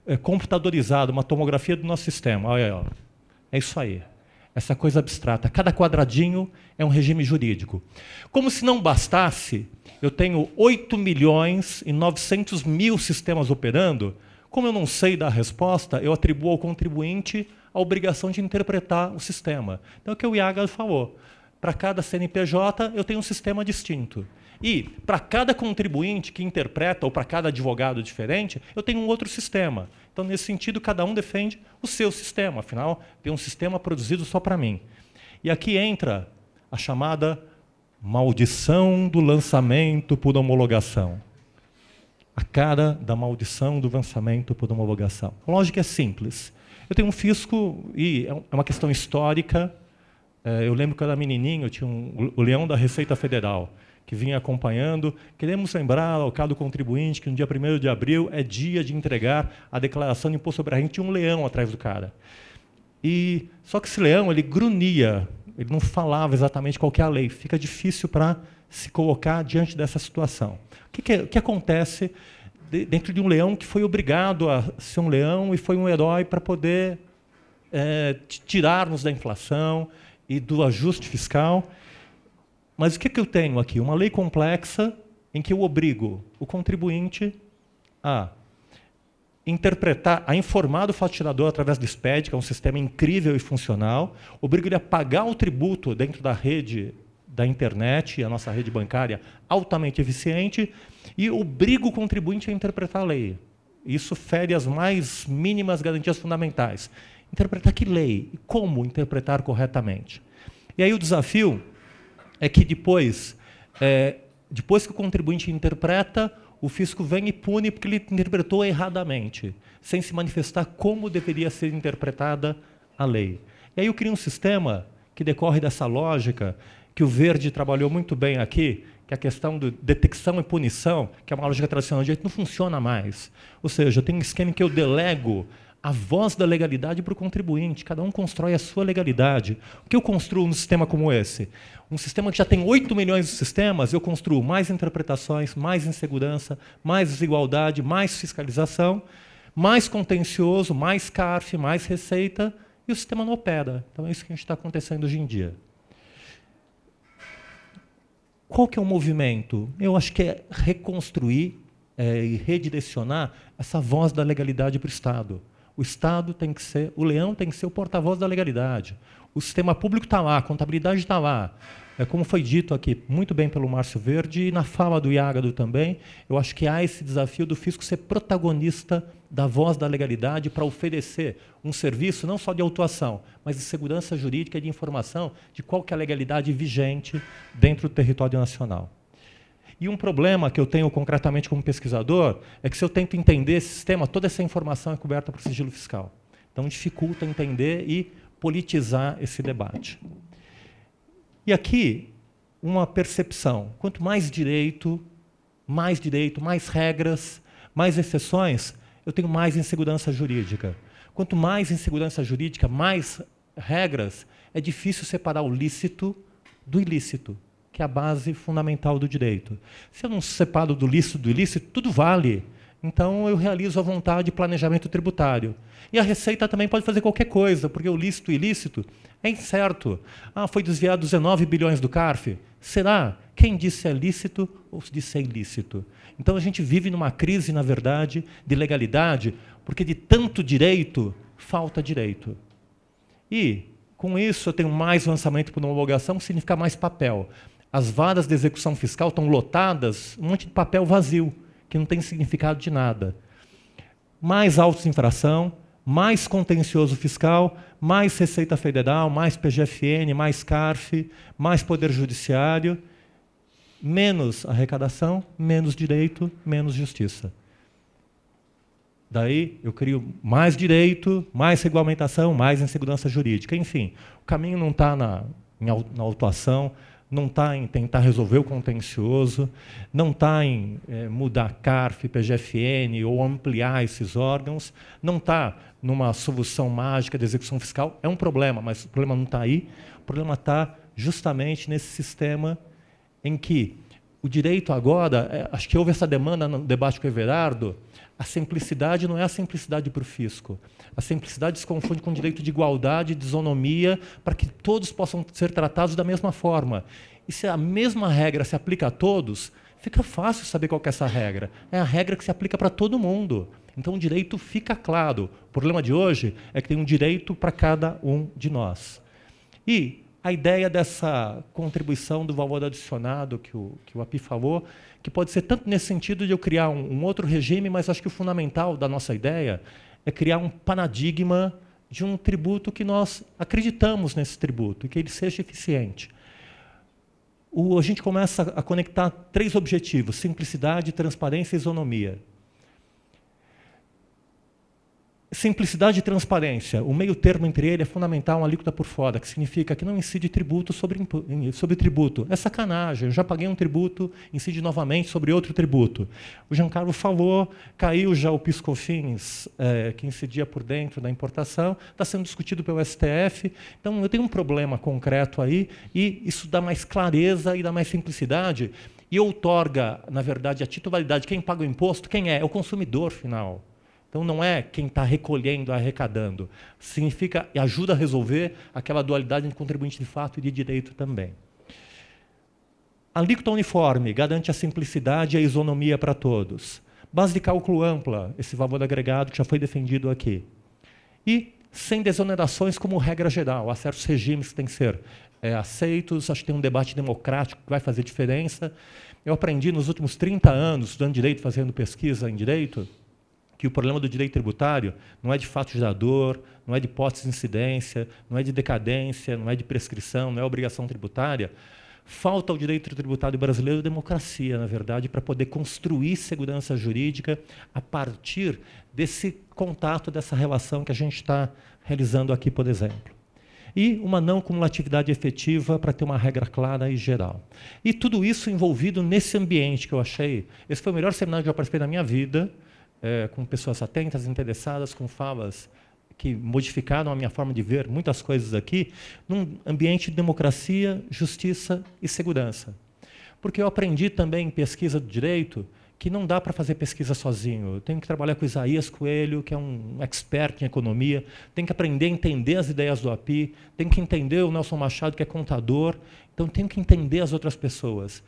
é, computadorizada, uma tomografia do nosso sistema. Olha, olha, é isso aí. Essa coisa abstrata. Cada quadradinho é um regime jurídico. Como se não bastasse, eu tenho oito milhões e novecentos mil sistemas operando. Como eu não sei dar a resposta, eu atribuo ao contribuinte a obrigação de interpretar o sistema. Então, é o que o Iago falou. Para cada C N P J, eu tenho um sistema distinto. E, para cada contribuinte que interpreta, ou para cada advogado diferente, eu tenho um outro sistema. Então, nesse sentido, cada um defende o seu sistema. Afinal, tem um sistema produzido só para mim. E aqui entra a chamada maldição do lançamento por homologação. A cara da maldição do lançamento por homologação. A lógica é simples. Eu tenho um fisco, e é uma questão histórica. Eu lembro que eu era menininho, eu tinha um, o leão da Receita Federal, que vinha acompanhando. Queremos lembrar ao caro contribuinte que no dia primeiro de abril é dia de entregar a declaração de imposto sobre a renda. Tinha um leão atrás do cara. E, só que esse leão, ele grunhia, ele não falava exatamente qual que é a lei. Fica difícil para se colocar diante dessa situação. O que, que, é, que acontece de, dentro de um leão que foi obrigado a ser um leão e foi um herói para poder é, tirar-nos da inflação e do ajuste fiscal. Mas o que, que eu tenho aqui? Uma lei complexa em que eu obrigo o contribuinte a interpretar, a informar do fatirador através do S P E D, que é um sistema incrível e funcional, obrigo ele a pagar o tributo dentro da rede da internet, a nossa rede bancária altamente eficiente, e obrigo o contribuinte a interpretar a lei. Isso fere as mais mínimas garantias fundamentais. Interpretar que lei e como interpretar corretamente. E aí o desafio é que depois, é, depois que o contribuinte interpreta, o fisco vem e pune porque ele interpretou erradamente, sem se manifestar como deveria ser interpretada a lei. E aí eu crio um sistema que decorre dessa lógica, que o Verde trabalhou muito bem aqui, que é a questão de detecção e punição, que é uma lógica tradicional de direito, não funciona mais. Ou seja, tem um esquema em que eu delego a voz da legalidade para o contribuinte, cada um constrói a sua legalidade. O que eu construo num sistema como esse? Um sistema que já tem oito milhões de sistemas, eu construo mais interpretações, mais insegurança, mais desigualdade, mais fiscalização, mais contencioso, mais C A R F, mais receita, e o sistema não opera. Então é isso que a gente está acontecendo hoje em dia. Qual que é o movimento? Eu acho que é reconstruir é, e redirecionar essa voz da legalidade para o Estado. O Estado tem que ser, o leão tem que ser o porta-voz da legalidade. O sistema público está lá, a contabilidade está lá. É, como foi dito aqui muito bem pelo Márcio Verde e na fala do Iágado também, eu acho que há esse desafio do fisco ser protagonista da voz da legalidade para oferecer um serviço não só de autuação, mas de segurança jurídica e de informação de qual que é a legalidade vigente dentro do território nacional. E um problema que eu tenho concretamente como pesquisador é que, se eu tento entender esse sistema, toda essa informação é coberta por sigilo fiscal. Então, dificulta entender e politizar esse debate. E aqui, uma percepção. Quanto mais direito, mais direito, mais regras, mais exceções, eu tenho mais insegurança jurídica. Quanto mais insegurança jurídica, mais regras, é difícil separar o lícito do ilícito, que é a base fundamental do direito. Se eu não separo do lícito do ilícito, tudo vale. Então, eu realizo à vontade planejamento tributário. E a Receita também pode fazer qualquer coisa, porque o lícito e ilícito é incerto. Ah, foi desviado dezenove bilhões do C A R F? Será? Quem disse é lícito ou disse é ilícito? Então, a gente vive numa crise, na verdade, de legalidade, porque de tanto direito, falta direito. E, com isso, eu tenho mais lançamento por homologação, que significa mais papel. As varas de execução fiscal estão lotadas, um monte de papel vazio, que não tem significado de nada. Mais autos de infração, mais contencioso fiscal, mais Receita Federal, mais P G F N, mais C A R F, mais Poder Judiciário, menos arrecadação, menos direito, menos justiça. Daí eu crio mais direito, mais regulamentação, mais insegurança jurídica. Enfim, o caminho não está na, na autuação, não está em tentar resolver o contencioso, não está em é, mudar C A R F, P G F N ou ampliar esses órgãos, não está numa solução mágica de execução fiscal. É um problema, mas o problema não está aí. O problema está justamente nesse sistema em que o direito agora, é, acho que houve essa demanda no debate com o Everardo, a simplicidade não é a simplicidade para o fisco. A simplicidade se confunde com o direito de igualdade, de isonomia, para que todos possam ser tratados da mesma forma. E se a mesma regra se aplica a todos, fica fácil saber qual que é essa regra. É a regra que se aplica para todo mundo. Então o direito fica claro. O problema de hoje é que tem um direito para cada um de nós. E a ideia dessa contribuição do valor adicionado que o, que o Appy falou, que pode ser tanto nesse sentido de eu criar um, um outro regime, mas acho que o fundamental da nossa ideia é criar um paradigma de um tributo que nós acreditamos nesse tributo, e que ele seja eficiente. O, a gente começa a conectar três objetivos: simplicidade, transparência e isonomia. Simplicidade e transparência. O meio termo entre ele é fundamental, uma alíquota por fora, que significa que não incide tributo sobre, sobre tributo. É sacanagem. Eu já paguei um tributo, incide novamente sobre outro tributo. O Giancarlo falou, caiu já o PIS-COFINS, é, que incidia por dentro da importação, está sendo discutido pelo S T F. Então, eu tenho um problema concreto aí, e isso dá mais clareza e dá mais simplicidade, e outorga, na verdade, a titularidade. Quem paga o imposto, quem é? É o consumidor final. Então, não é quem está recolhendo, arrecadando. Significa, ajuda a resolver aquela dualidade entre contribuinte de fato e de direito também. A alíquota uniforme garante a simplicidade e a isonomia para todos. Base de cálculo ampla, esse valor agregado que já foi defendido aqui. E sem desonerações como regra geral. Há certos regimes que têm que ser é, aceitos, acho que tem um debate democrático que vai fazer diferença. Eu aprendi nos últimos trinta anos, estudando direito, fazendo pesquisa em direito, que o problema do direito tributário não é de fato gerador, não é de hipótese de incidência, não é de decadência, não é de prescrição, não é obrigação tributária. Falta ao direito tributário brasileiro democracia, na verdade, para poder construir segurança jurídica a partir desse contato, dessa relação que a gente está realizando aqui, por exemplo. E uma não cumulatividade efetiva para ter uma regra clara e geral. E tudo isso envolvido nesse ambiente que eu achei. Esse foi o melhor seminário que eu participei na minha vida, É, com pessoas atentas, interessadas, com falas que modificaram a minha forma de ver muitas coisas aqui, num ambiente de democracia, justiça e segurança. Porque eu aprendi também em pesquisa do direito que não dá para fazer pesquisa sozinho. Eu tenho que trabalhar com Isaías Coelho, que é um expert em economia, tenho que aprender a entender as ideias do A P I, tenho que entender o Nelson Machado, que é contador, então tenho que entender as outras pessoas.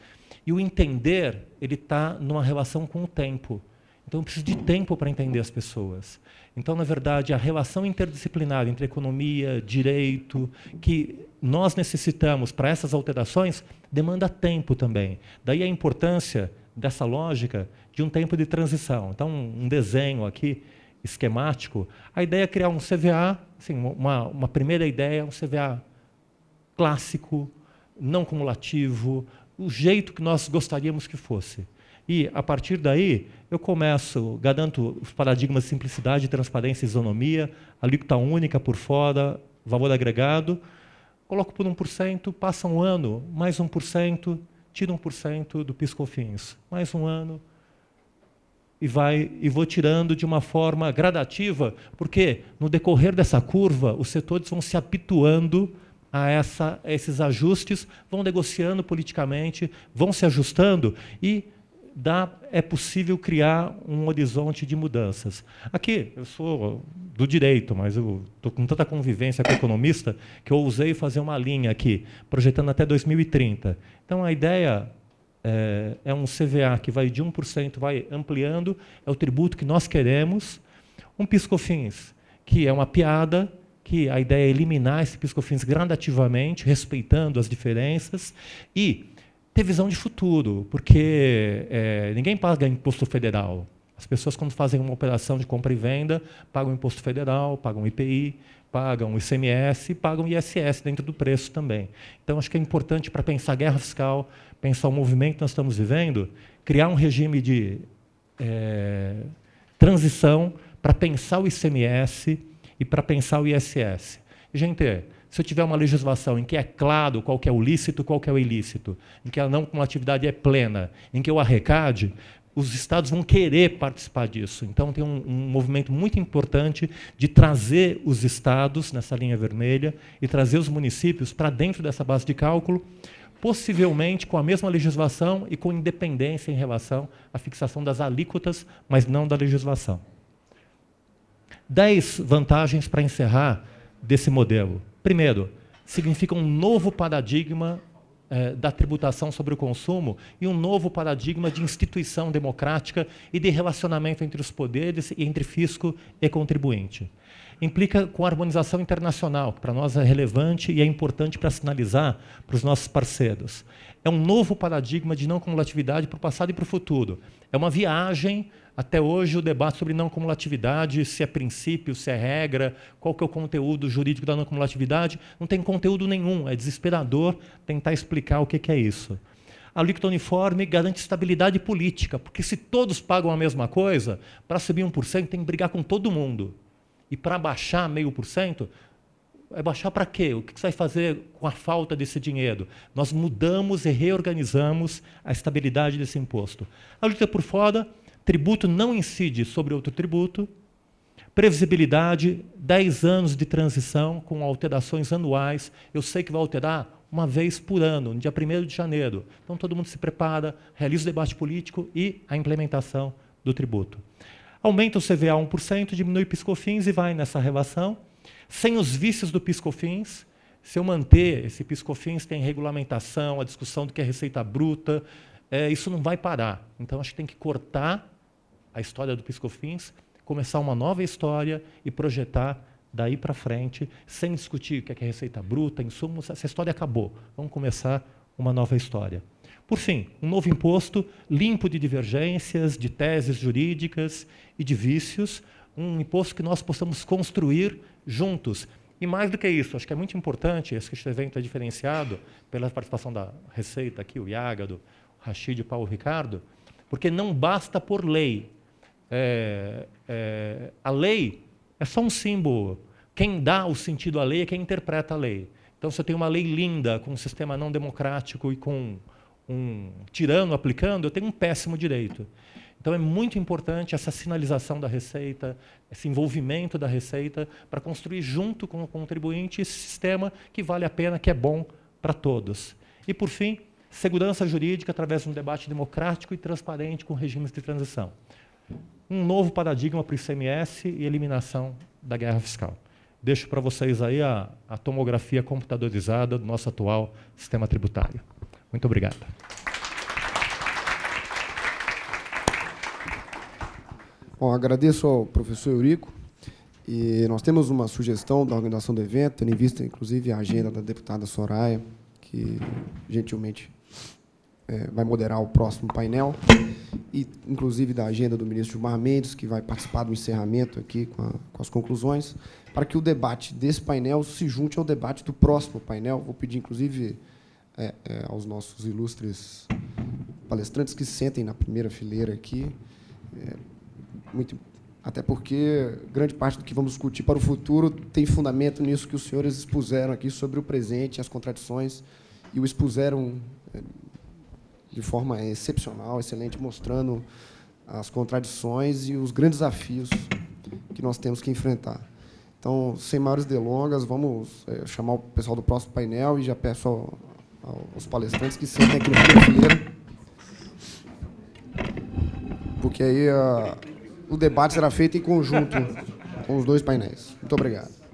E o entender, ele está numa relação com o tempo. Então, eu preciso de tempo para entender as pessoas. Então, na verdade, a relação interdisciplinar entre economia, direito, que nós necessitamos para essas alterações, demanda tempo também. Daí a importância dessa lógica de um tempo de transição. Então, um desenho aqui, esquemático. A ideia é criar um C V A, assim, uma, uma primeira ideia, um C V A clássico, não cumulativo, o jeito que nós gostaríamos que fosse. E, a partir daí, eu começo, garanto os paradigmas de simplicidade, transparência e isonomia, alíquota única por fora, valor agregado, coloco por um por cento, passa um ano, mais um por cento, tiro um por cento do PIS-COFINS, mais um ano, e, vai, e vou tirando de uma forma gradativa, porque, no decorrer dessa curva, os setores vão se habituando a, essa, a esses ajustes, vão negociando politicamente, vão se ajustando e... Dá, é possível criar um horizonte de mudanças. Aqui, eu sou do direito, mas eu estou com tanta convivência com o economista que eu ousei fazer uma linha aqui, projetando até dois mil e trinta. Então, a ideia é, é um C V A que vai de um por cento, vai ampliando, é o tributo que nós queremos. Um PIS-COFINS, que é uma piada, que a ideia é eliminar esse PIS-COFINS gradativamente, respeitando as diferenças, e... ter visão de futuro, porque é, ninguém paga imposto federal. As pessoas, quando fazem uma operação de compra e venda, pagam imposto federal, pagam I P I, pagam I C M S, pagam I S S dentro do preço também. Então, acho que é importante para pensar a guerra fiscal, pensar o movimento que nós estamos vivendo, criar um regime de é, transição para pensar o I C M S e para pensar o I S S. E, gente... Se eu tiver uma legislação em que é claro qual que é o lícito, qual que é o ilícito, em que a não cumulatividade é plena, em que eu arrecade, os estados vão querer participar disso. Então, tem um, um movimento muito importante de trazer os estados nessa linha vermelha e trazer os municípios para dentro dessa base de cálculo, possivelmente com a mesma legislação e com independência em relação à fixação das alíquotas, mas não da legislação. Dez vantagens para encerrar desse modelo. Primeiro, significa um novo paradigma eh, da tributação sobre o consumo e um novo paradigma de instituição democrática e de relacionamento entre os poderes e entre fisco e contribuinte. Implica com a harmonização internacional, que para nós é relevante e é importante para sinalizar para os nossos parceiros. É um novo paradigma de não cumulatividade para o passado e para o futuro. É uma viagem... Até hoje, o debate sobre não cumulatividade, se é princípio, se é regra, qual que é o conteúdo jurídico da não cumulatividade, não tem conteúdo nenhum. É desesperador tentar explicar o que é isso. A alíquota uniforme garante estabilidade política, porque se todos pagam a mesma coisa, para subir um por cento tem que brigar com todo mundo. E para baixar meio por cento, é baixar para quê? O que você vai fazer com a falta desse dinheiro? Nós mudamos e reorganizamos a estabilidade desse imposto. A alíquota por fora... Tributo não incide sobre outro tributo. Previsibilidade, dez anos de transição com alterações anuais. Eu sei que vai alterar uma vez por ano, no dia primeiro de janeiro. Então, todo mundo se prepara, realiza o debate político e a implementação do tributo. Aumenta o C V A um por cento, diminui o PIS-COFINS e vai nessa relação. Sem os vícios do PIS-COFINS, se eu manter esse PIS-COFINS, tem regulamentação, a discussão do que é receita bruta, é, isso não vai parar. Então, acho que tem que cortar a história do PIS-COFINS, começar uma nova história e projetar daí para frente, sem discutir o que é, que é receita bruta, insumos, essa história acabou. Vamos começar uma nova história. Por fim, um novo imposto limpo de divergências, de teses jurídicas e de vícios, um imposto que nós possamos construir juntos. E mais do que isso, acho que é muito importante, esse evento é diferenciado pela participação da Receita aqui, o Iaga, do Rachid e o Paulo Ricardo, porque não basta por lei. É, é, a lei é só um símbolo. Quem dá o sentido à lei é quem interpreta a lei. Então, se eu tenho uma lei linda, com um sistema não democrático e com um tirano aplicando, eu tenho um péssimo direito. Então, é muito importante essa sinalização da Receita, esse envolvimento da Receita, para construir junto com o contribuinte esse sistema que vale a pena, que é bom para todos. E, por fim, segurança jurídica através de um debate democrático e transparente com regimes de transição. Um novo paradigma para o I C M S e eliminação da guerra fiscal. Deixo para vocês aí a, a tomografia computadorizada do nosso atual sistema tributário. Muito obrigado. Bom, agradeço ao professor Eurico. E nós temos uma sugestão da organização do evento, tendo em vista, inclusive, a agenda da deputada Soraya, que, gentilmente, é, vai moderar o próximo painel, e, inclusive, da agenda do ministro Gilmar Mendes, que vai participar do encerramento aqui com, a, com as conclusões, para que o debate desse painel se junte ao debate do próximo painel. Vou pedir, inclusive, É, é, aos nossos ilustres palestrantes que sentem na primeira fileira aqui, é, muito, até porque grande parte do que vamos discutir para o futuro tem fundamento nisso que os senhores expuseram aqui sobre o presente, as contradições, e o expuseram é, de forma excepcional, excelente, mostrando as contradições e os grandes desafios que nós temos que enfrentar. Então, sem maiores delongas, vamos é, chamar o pessoal do próximo painel e já peço ao aos palestrantes que sentem aqui no primeiro, porque aí uh, o debate será feito em conjunto com os dois painéis. Muito obrigado.